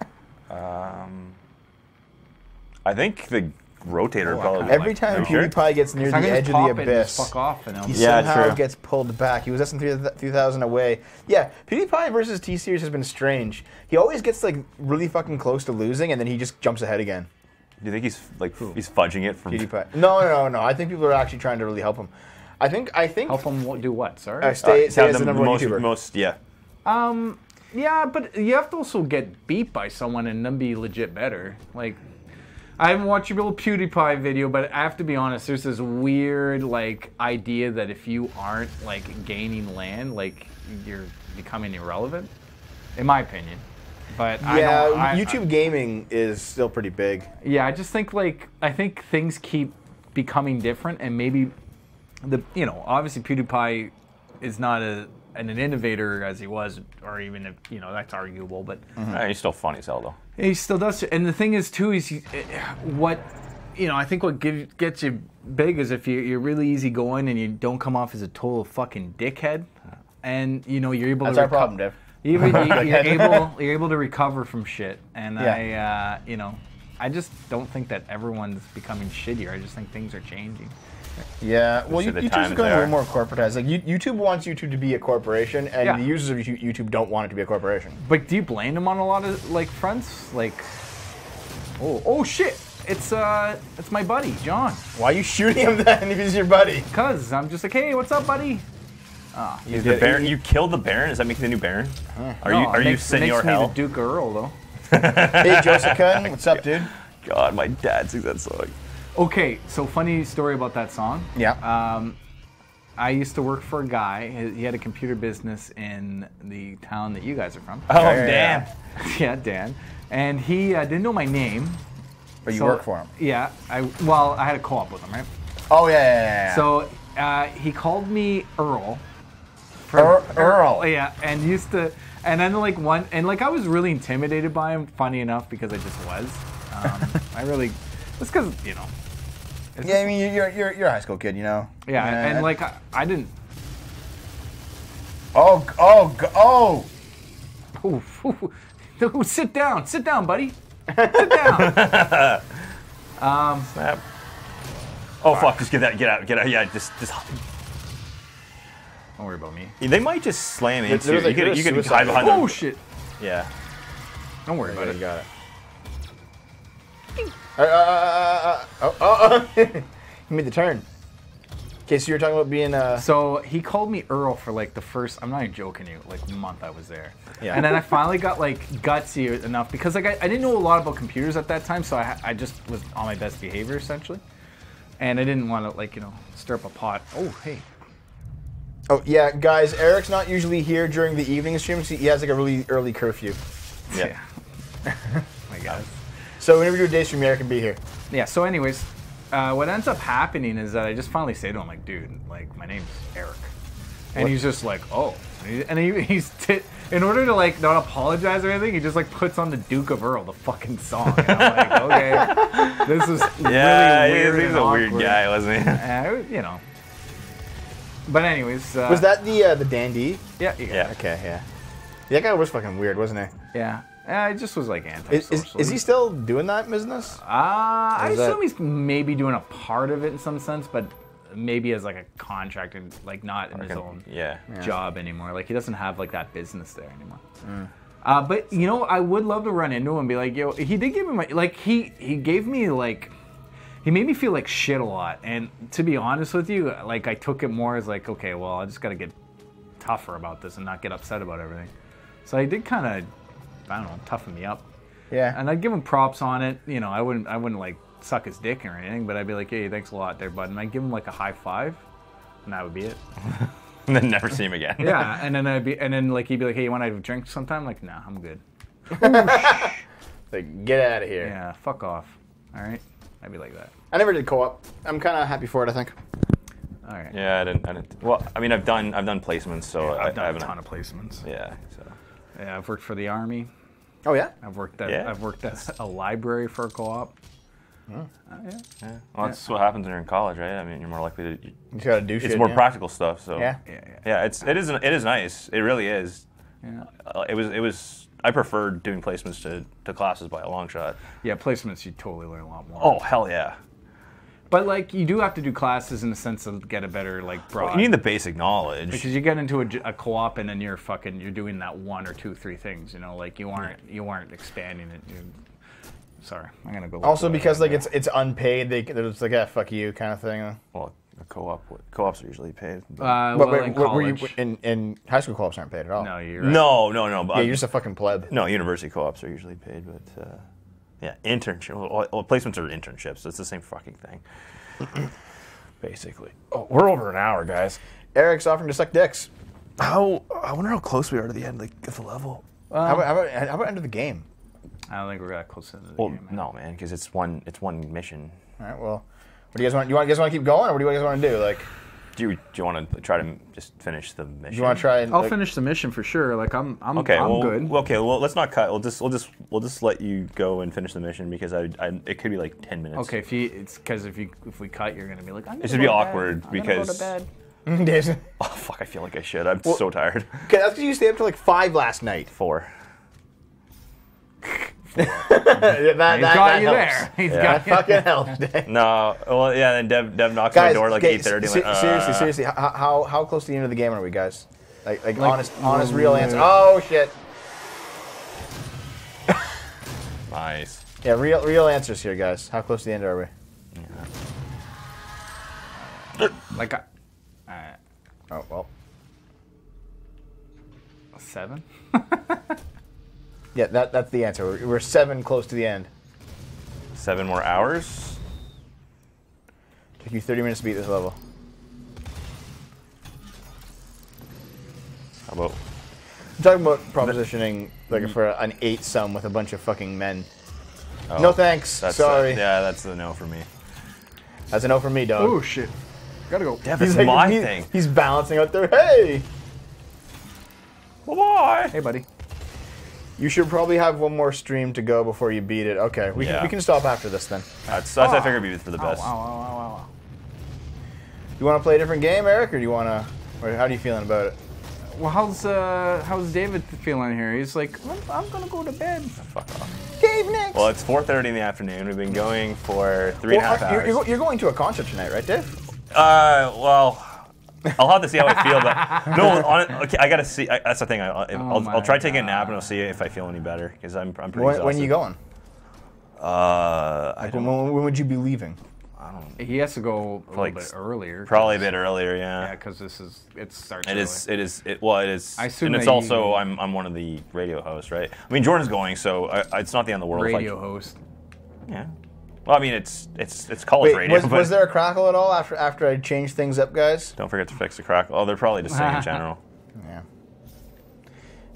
I think the rotator probably. Every time PewDiePie gets near the edge of the abyss, he somehow gets pulled back. He was S&3000 away. Yeah, PewDiePie versus T-Series has been strange. He always gets like really fucking close to losing, and then he just jumps ahead again. Do you think he's like he's fudging it from PewDiePie? No. I think people are actually trying to really help him. I think help him do what? Sorry, stay as the number one YouTuber. Yeah, but you have to also get beat by someone and then be legit better. Like, I haven't watched your little PewDiePie video, but I have to be honest, there's this weird, like, idea that if you aren't, like, gaining land, like, you're becoming irrelevant, in my opinion. But yeah, YouTube gaming is still pretty big. Yeah, I just think, like, I think things keep becoming different, and maybe, you know, obviously PewDiePie is not an innovator as he was, or even if, you know, that's arguable, but... Mm-hmm. He's still funny as hell, though. He still does. And the thing is, too, is what, you know, I think what gets you big is if you're really easygoing and you don't come off as a total fucking dickhead, and, you know, you're able to... That's our problem, Dave. You're able to recover from shit, and yeah. You know, I just don't think that everyone's becoming shittier. I just think things are changing. Yeah, well, YouTube's going a little more corporatized. Like, YouTube wants YouTube to be a corporation, and the users of YouTube don't want it to be a corporation. But do you blame them on a lot of, like, fronts? Like, oh shit, it's my buddy, John. Why are you shooting him then if he's your buddy? Because I'm just like, hey, what's up, buddy? You killed the Baron? Does that make you the new Baron? Are you Senor Hell? It makes me the Duke Earl, though. Hey, Joseph Cunn, what's up, dude? God, my dad sings that song. Okay, so funny story about that song. Yeah. I used to work for a guy. He had a computer business in the town that you guys are from. Oh, Dan. Yeah, Dan. And he didn't know my name. But you work for him. Yeah. Well, I had a co-op with him, right? Oh, yeah. So he called me Earl. Earl. Yeah, and used to, and then like one, and like I was really intimidated by him, funny enough, because I just was. I really, it's because, you know. Yeah, I mean, you're a high school kid, you know. Yeah, and like I didn't. Oh! Sit down, buddy. Sit down. Snap. Oh fuck! Just get out! Yeah, just. Don't worry about me. Yeah, they might just slam into you. You could hide behind them. Oh shit! Yeah. Don't worry about it. Got it. He made the turn. Okay, so you were talking about being So he called me Earl for like the first, I'm not even joking you, like the month I was there. Yeah. And then I finally got like gutsy enough because like I didn't know a lot about computers at that time, so I just was on my best behavior essentially. And I didn't want to like, you know, stir up a pot. Oh, hey. Oh, yeah, guys, Eric's not usually here during the evening streams. He has like a really early curfew. Yeah. My God. So whenever you do a day stream, Eric can be here. Yeah, so anyways, what ends up happening is that I just finally say to him, like, dude, like, my name's Eric. And he's just like, oh. And he's in order to, like, not apologize or anything, he just, like, puts on the Duke of Earl, the fucking song. And I'm like, okay, this is really weird. He was a awkward. Weird guy, wasn't he? You know. But anyways. Was that the Dandee? Yeah. Okay, yeah. That guy was fucking weird, wasn't he? Yeah. I just was like anti-social. Is he still doing that business? I assume he's maybe doing a part of it in some sense, but maybe as like a contract and like not in his own job anymore. Like he doesn't have like that business there anymore. Mm. But you know, I would love to run into him and be like, yo, he did give me my, like he gave me like, he made me feel like shit a lot. And to be honest with you, like I took it more as like, okay, well I just got to get tougher about this and not get upset about everything. So I did kind of, I don't know, toughen me up. Yeah. And I'd give him props on it. You know, I wouldn't like suck his dick or anything, but I'd be like, hey, thanks a lot there, bud. And I'd give him like a high five, and that would be it. And then never see him again. Yeah. And then like he'd be like, hey, you want to have a drink sometime? I'm like, nah, I'm good. Like, get out of here. Yeah, fuck off. All right. I'd be like that. I never did co-op. I'm kind of happy for it, I think. All right. Yeah, I didn't. Well, I mean, I've done placements, so yeah, I've done a ton of placements. Yeah. So. Yeah, I've worked for the Army. Oh yeah. I've worked at a library for a co-op. Oh. Yeah. Well, that's what happens when you're in college, right? I mean, you're more likely to. You just gotta do shit. It's more practical stuff, so. Yeah. It is nice. It really is. Yeah. It was. I preferred doing placements to classes by a long shot. Yeah, placements you totally learn a lot more. Oh hell yeah. But like, you do have to do classes in the sense of get a better like broad. Well, you need the basic knowledge because you get into a co-op and then you're doing that one or two, three things. You know, like you aren't expanding it. Sorry, I'm gonna go. Also, because like it's unpaid, it's like fuck you kind of thing. Well, co-ops are usually paid. In high school co-ops aren't paid at all. No, you're right. No. But yeah, you're just a fucking pleb. No, university co-ops are usually paid, but. Yeah, internship. Well, placements are internships, so it's the same fucking thing. Basically. Oh, we're over an hour, guys. Eric's offering to suck dicks. I wonder how close we are to the end, like, of the level. How about end of the game? I don't think we're that close to the end of the game. Man. No, man, because it's one mission. All right, well, what do you guys want? You guys want to keep going, or what do you guys want to do? Like, do you want to try to just finish the mission? You want to try? I'll finish the mission for sure. Like I'm good. Okay, well let's not cut. We'll just let you go and finish the mission because it could be like 10 minutes. Okay, if we cut, you're gonna be like I'm. It should be awkward because. I'm gonna go to bed. Oh fuck! I feel like I should. I'm so tired. Okay, that's because you stayed up till like 5 last night. 4. That got you there. That fucking helped. No, well, yeah. Then Dev knocks on the door like 8:30. Seriously. How close to the end of the game are we, guys? Like honest, real answer. Oh shit. Nice. Yeah, real answers here, guys. How close to the end are we? Yeah. Oh well. 7. Yeah, that's the answer. We're 7 close to the end. 7 more hours? Took you 30 minutes to beat this level. How about? I'm talking about propositioning like for an 8 sum with a bunch of fucking men. Oh, no thanks. Sorry. That's a no for me. That's a no for me, dog. Oh shit. Gotta go. That's like, my thing. He's balancing out there. Hey. Bye-bye. Hey, buddy. You should probably have one more stream to go before you beat it. Okay, we can stop after this then. That's I figured it'd be for the best. Wow. You want to play a different game, Eric, or do you want to? How are you feeling about it? Well, how's David feeling here? He's like, I'm gonna go to bed. Oh, fuck off. Dave, next. Well, it's 4:30 in the afternoon. We've been going for 3.5 hours. You're going to a concert tonight, right, Dave? Well. I'll have to see how I feel, but no. Okay, I gotta see. That's the thing. I'll try taking a nap and I'll see if I feel any better because I'm pretty exhausted. When are you going? When would you be leaving? I don't know. He has to go a bit earlier. Probably a bit earlier, yeah. Yeah, because it starts early. It is. I assume, and it's also I'm one of the radio hosts, right? I mean, Jordan's going, so it's not the end of the world. Radio host. Yeah. Well, I mean, it's college radio. Was there a crackle at all after I changed things up, guys? Don't forget to fix the crackle. Oh, they're probably just saying in general. Yeah.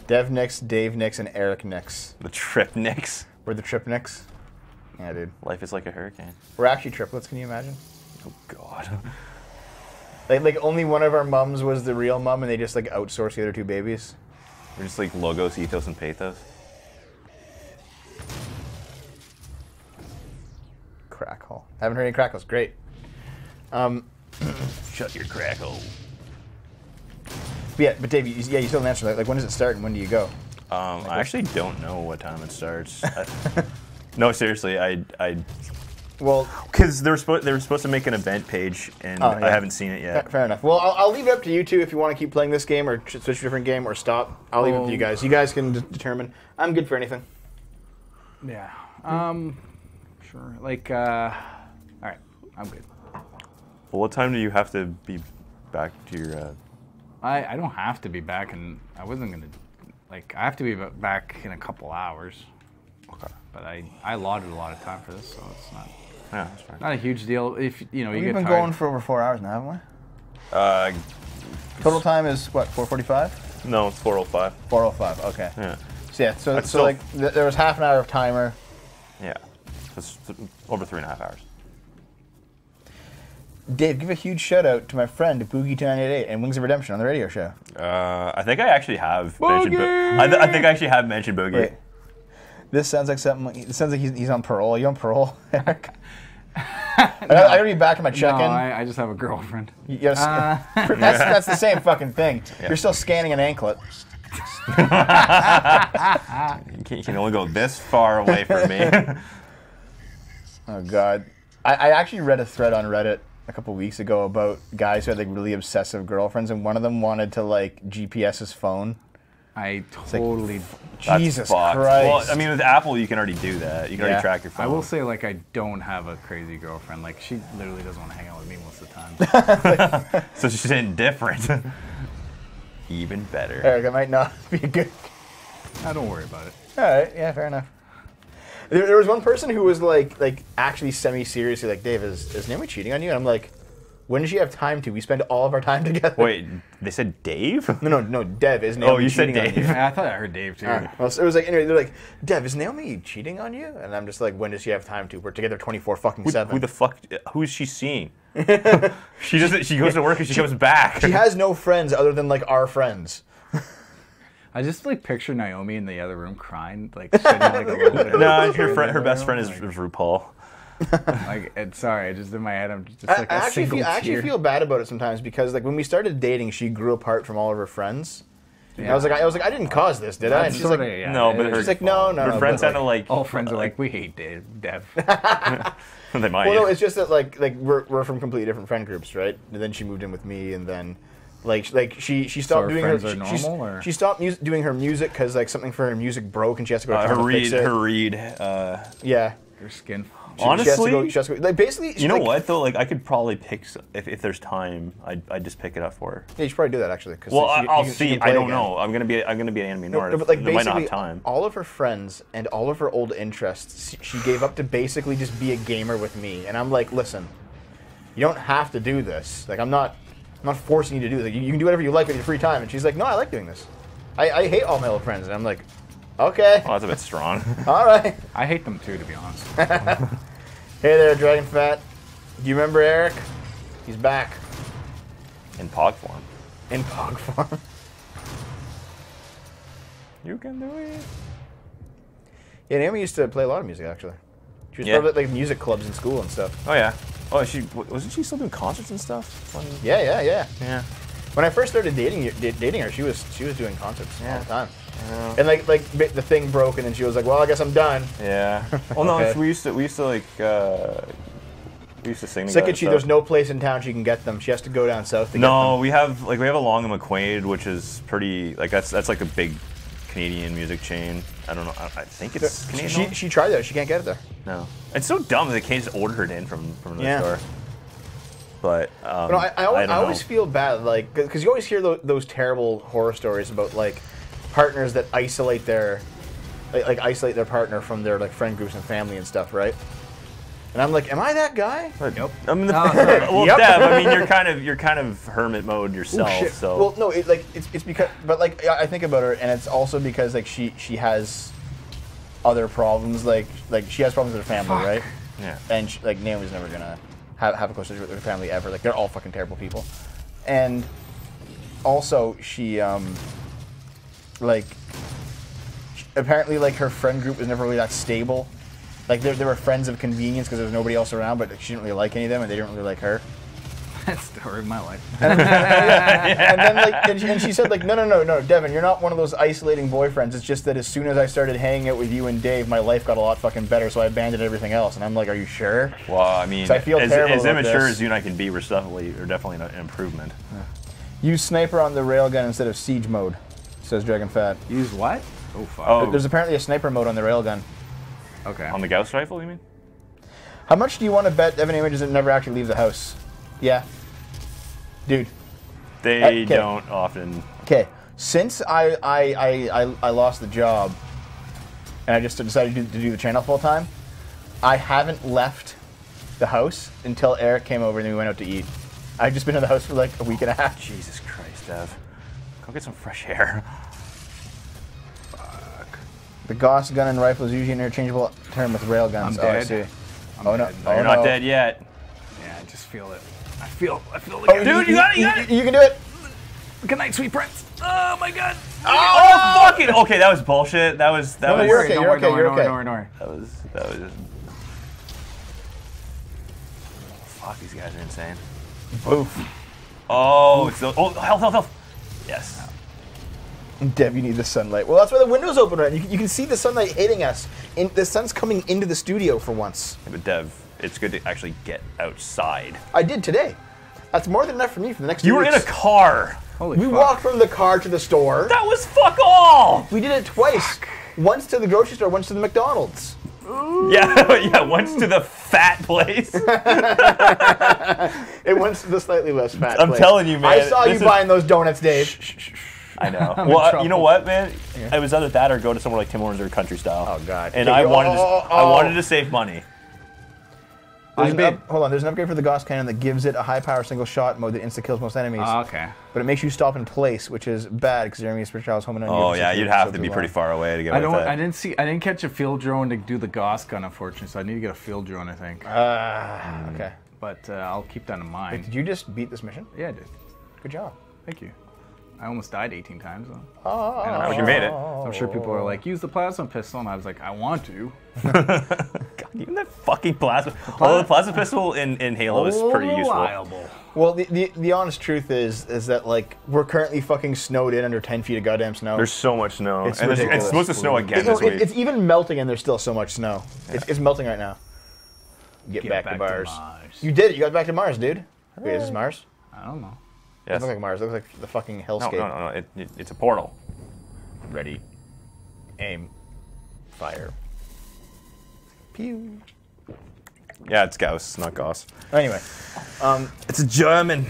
Dev Nix, Dave Nix, and Eric Nix. The Trip Nix. We're the Trip Nix. Yeah, dude. Life is like a hurricane. We're actually triplets. Can you imagine? Oh God. like only one of our mums was the real mum, and they just like outsourced the other 2 babies. We're just like logos, ethos, and pathos. Crackle. I haven't heard any crackles. Great. Shut your crackle. But Dave, you still haven't answered that. Like, when does it start and when do you go? I actually don't know what time it starts. No, seriously, I well, because they were supposed to make an event page, and I haven't seen it yet. Fair enough. Well, I'll leave it up to you two if you want to keep playing this game or switch to a different game or stop. I'll leave it up to you guys. You guys can determine. I'm good for anything. Yeah. Sure. Like, all right. I'm good. Well, what time do you have to be back to your? I don't have to be back, and I wasn't gonna. Like, I have to be back in a couple hours. Okay. But I allotted a lot of time for this, so it's not. Yeah, that's fine. Not a huge deal if you know you get tired. We've been going for over 4 hours now, haven't we? Total time is what, 4:45? No, it's 4:05. 4:05. Okay. Yeah. So yeah, so like there was half an hour of timer. Yeah, it's over 3.5 hours. Dave, give a huge shout out to my friend Boogie2988 and Wings of Redemption on the radio show. I think I actually have mentioned Boogie. I think I actually have mentioned Boogie. Wait. This sounds like something. It sounds like he's on parole. Are you on parole, Eric? No, I gotta be back in my check-in. No, I just have a girlfriend. Yes, that's the same fucking thing. Yeah. You're still scanning an anklet. You can only go this far away from me. Oh God, I actually read a thread on Reddit a couple weeks ago about guys who had like really obsessive girlfriends, and one of them wanted to like GPS his phone. I totally. Like, Jesus Christ. Well, I mean, with Apple, you can already do that. You can already track your phone. I will say, like, I don't have a crazy girlfriend. Like, she literally doesn't want to hang out with me most of the time. So she's indifferent. Even better. Eric, that might not be good. I don't worry about it. All right. Yeah, fair enough. There was one person who was like actually semi-seriously, like, Dave, is Naomi cheating on you? And I'm like, when does she have time to? We spend all of our time together. Wait, they said Dave? No, Dev, is Naomi cheating on you? Oh, you said Dave. I thought I heard Dave, too. Well, so it was like, anyway, they're like, Dev, is Naomi cheating on you? And I'm just like, when does she have time to? We're together 24/7. Who the fuck, who is she seeing? She doesn't, she goes to work and she comes back. She has no friends other than, like, our friends. I just, like, picture Naomi in the other room crying, like, sitting, like, a little bit. No, her best friend is RuPaul. Like, sorry, just in my head, I'm just like I actually feel bad about it sometimes because, like, when we started dating, she grew apart from all of her friends. Yeah. And I was like, I didn't cause this, did I? And she's like, no, but she's like, no. Her friends sounded like all friends are like, we hate Dev. They might. Well, no, it's just that like we're from completely different friend groups, right? And then she moved in with me, and then like she stopped doing her she stopped doing her music because like something for her music broke, and she has to go to Trump to fix it. Yeah, her skin. Honestly, she has to go, like, basically, you know, like, what though? Like, I could probably pick if there's time. I'd just pick it up for her. Yeah, you should probably do that actually. Well, like, I'll see. I don't know. I'm gonna be an anime nerd. No, but like, basically, might not have time. All of her friends and all of her old interests, she gave up to basically just be a gamer with me. And I'm like, listen, you don't have to do this. Like, I'm not forcing you to do this. Like, you can do whatever you like with your free time. And she's like, no, I like doing this. I hate all my old friends. And I'm like, okay. Oh, that's a bit strong. All right. I hate them too, to be honest. Hey there, Dragon Fat. Do you remember Eric? He's back. In pog form. In pog form. You can do it. Yeah, Naomi used to play a lot of music, actually. She was probably at, like, music clubs in school and stuff. Oh, yeah. Oh, wasn't she still doing concerts and stuff? Yeah. When I first started dating her, she was doing concerts all the time. Yeah. And like the thing broke, and then she was like, "Well, I guess I'm done." Yeah. Well, no, okay. we used to like sing together. Second, there's no place in town she can get them. She has to go down south to get them. No, we have a Longham Acquainted, which is pretty like that's like a big Canadian music chain. I don't know. I think it's Canadian. She tried that. She can't get it there. No, it's so dumb that they can't just order it in from the store. But no, I always feel bad, like, because you always hear those terrible horror stories about like partners that isolate their isolate their partner from their like friend groups and family and stuff, right? And I'm like, am I that guy? Nope. I mean, Dev, I mean, you're kind of hermit mode yourself. Ooh, shit. So well, no, it's because, but like I think about her, and it's also because like she has other problems, like she has problems with her family, right? Yeah. And she, like, Naomi's never gonna have a close relationship with her family ever. Like, they're all fucking terrible people. And also she like, apparently, like, her friend group was never really that stable. Like, there were friends of convenience because there was nobody else around, but she didn't really like any of them, and they didn't really like her. That's the story of my life. And, yeah. And then like, and she said like, no, Devin, you're not one of those isolating boyfriends. It's just that as soon as I started hanging out with you and Dave, my life got a lot fucking better, so I abandoned everything else. And I'm like, are you sure? Well, I mean, I feel as immature as you and I can be, we're definitely an improvement. Yeah. Use sniper on the railgun instead of siege mode, says Dragon Fat. Use what? Oh fuck. Oh. There's apparently a sniper mode on the railgun. Okay. On the Gauss rifle, you mean? How much do you want to bet Devin Images that never actually leave the house? Yeah. Dude. They don't often. Okay. Since I lost the job and I just decided to do the channel full time, I haven't left the house until Eric came over and we went out to eat. I've just been in the house for like a week and a half. Jesus Christ, Dev. Go get some fresh air. Fuck. The Gauss gun and rifle is usually an interchangeable term with rail guns. I'm dead. I see. No, you're not dead yet. Yeah, I just feel it. I feel it. Oh, dude, you got it! You can do it! Good night, sweet prince. Oh my god! Oh, fucking! Okay, that was bullshit. That was. You're okay. That was just. Fuck, these guys are insane. Boof. Oh, it's the. Oh, health. Yes. Dev, you need the sunlight. Well, that's why the window's open right now. You can see the sunlight hitting us. The sun's coming into the studio for once. Yeah, but Dev, it's good to actually get outside. I did today. That's more than enough for me for the next 2 weeks. You were in a car. Holy fuck. We walked from the car to the store. That was fuck all. We did it twice. Fuck. Once to the grocery store, once to the McDonald's. Ooh. Yeah, once to the fat place. It went to the slightly less fat place. I'm telling you, man. I saw you buying those donuts, Dave. I know. Well, you know what, man? Yeah. It was either that or go to somewhere like Tim Hortons or Country Style. Oh god. And I wanted to save money. Hold on. There's an upgrade for the Gauss cannon that gives it a high power single shot mode that insta kills most enemies. Oh, okay. But it makes you stop in place, which is bad because your enemy's projectiles home and on you. Oh yeah, you'd have to be pretty far away to get. I didn't catch a field drone to do the Gauss gun, unfortunately. So I need to get a field drone, I think. Okay. But I'll keep that in mind. Wait, did you just beat this mission? Yeah, I did. Good job. Thank you. I almost died 18 times. Though. Oh, and you made it. I'm sure people are like, use the plasma pistol, and I was like, I want to. God, even that fucking plasma. Although the plasma pistol in Halo is pretty useful. Well, the honest truth is that like we're currently fucking snowed in under 10 feet of goddamn snow. There's so much snow. It's supposed to snow again this week. It's even melting, and there's still so much snow. Yeah. It's melting right now. Get back to Mars. You did it. You got back to Mars, dude. Wait, is this Mars? I don't know. Yes. It looks like Mars. It looks like the fucking hellscape. No. It's a portal. Ready. Aim. Fire. Pew. Yeah, it's Gauss. It's not Gauss. Anyway. It's a German.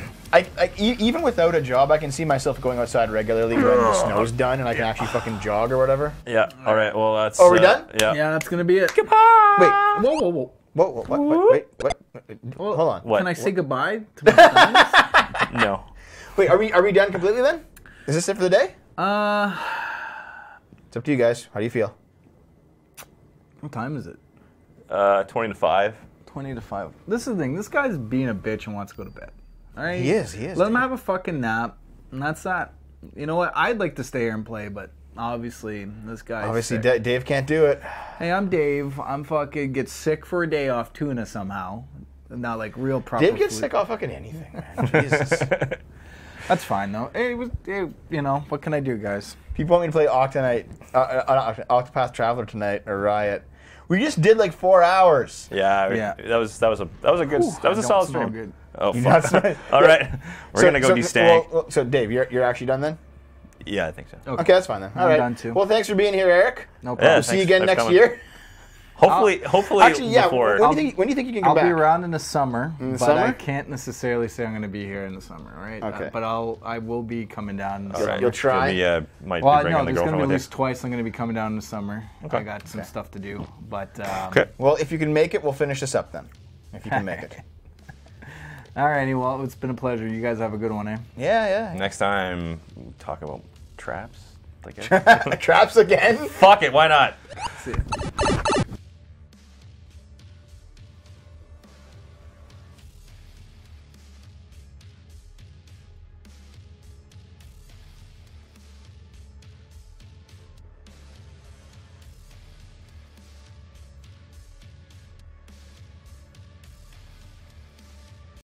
Even without a job, I can see myself going outside regularly when the snow's done and I can actually fucking jog or whatever. Yeah. All right. Well, that's... Oh, are we done? Yeah. Yeah, that's going to be it. Goodbye! Wait. Whoa, wait. Hold on. What? Can I say goodbye to my friends? No. Wait, are we done completely then? Is this it for the day? It's up to you guys. How do you feel? What time is it? 20 to 5. 20 to 5. This is the thing. This guy's being a bitch and wants to go to bed. All right? He is. Let him have a fucking nap, and that's that. You know what? I'd like to stay here and play, but obviously this guy. Obviously, Dave can't do it. Hey, I'm Dave. I'm fucking get sick for a day off tuna somehow. Not like real proper. Dave gets sick off fucking anything, man. Jesus. That's fine though. You know, what can I do, guys? People want me to play Octopath Traveler tonight or Riot. We just did like 4 hours. Yeah. That was a solid stream. Good. Oh fuck! All right, we're gonna go destank. Well, so Dave, you're actually done then? Yeah, I think so. Okay, that's fine then. All right. I'm done too. Well, thanks for being here, Eric. No problem. We'll see you again next year. Hopefully. Actually, yeah. When do you think you can come back? I'll be around in the summer, but I can't necessarily say I'm going to be here in the summer, right? Okay. But I will be coming down. In the summer. You'll try. There's going to be at least twice. I'm going to be coming down in the summer. Okay. I got some stuff to do, but. Okay. Well, if you can make it, we'll finish this up then. If you can make it. All righty. Well, it's been a pleasure. You guys have a good one, eh? Yeah. Next time, we'll talk about traps. Traps again? Fuck it. Why not? See ya.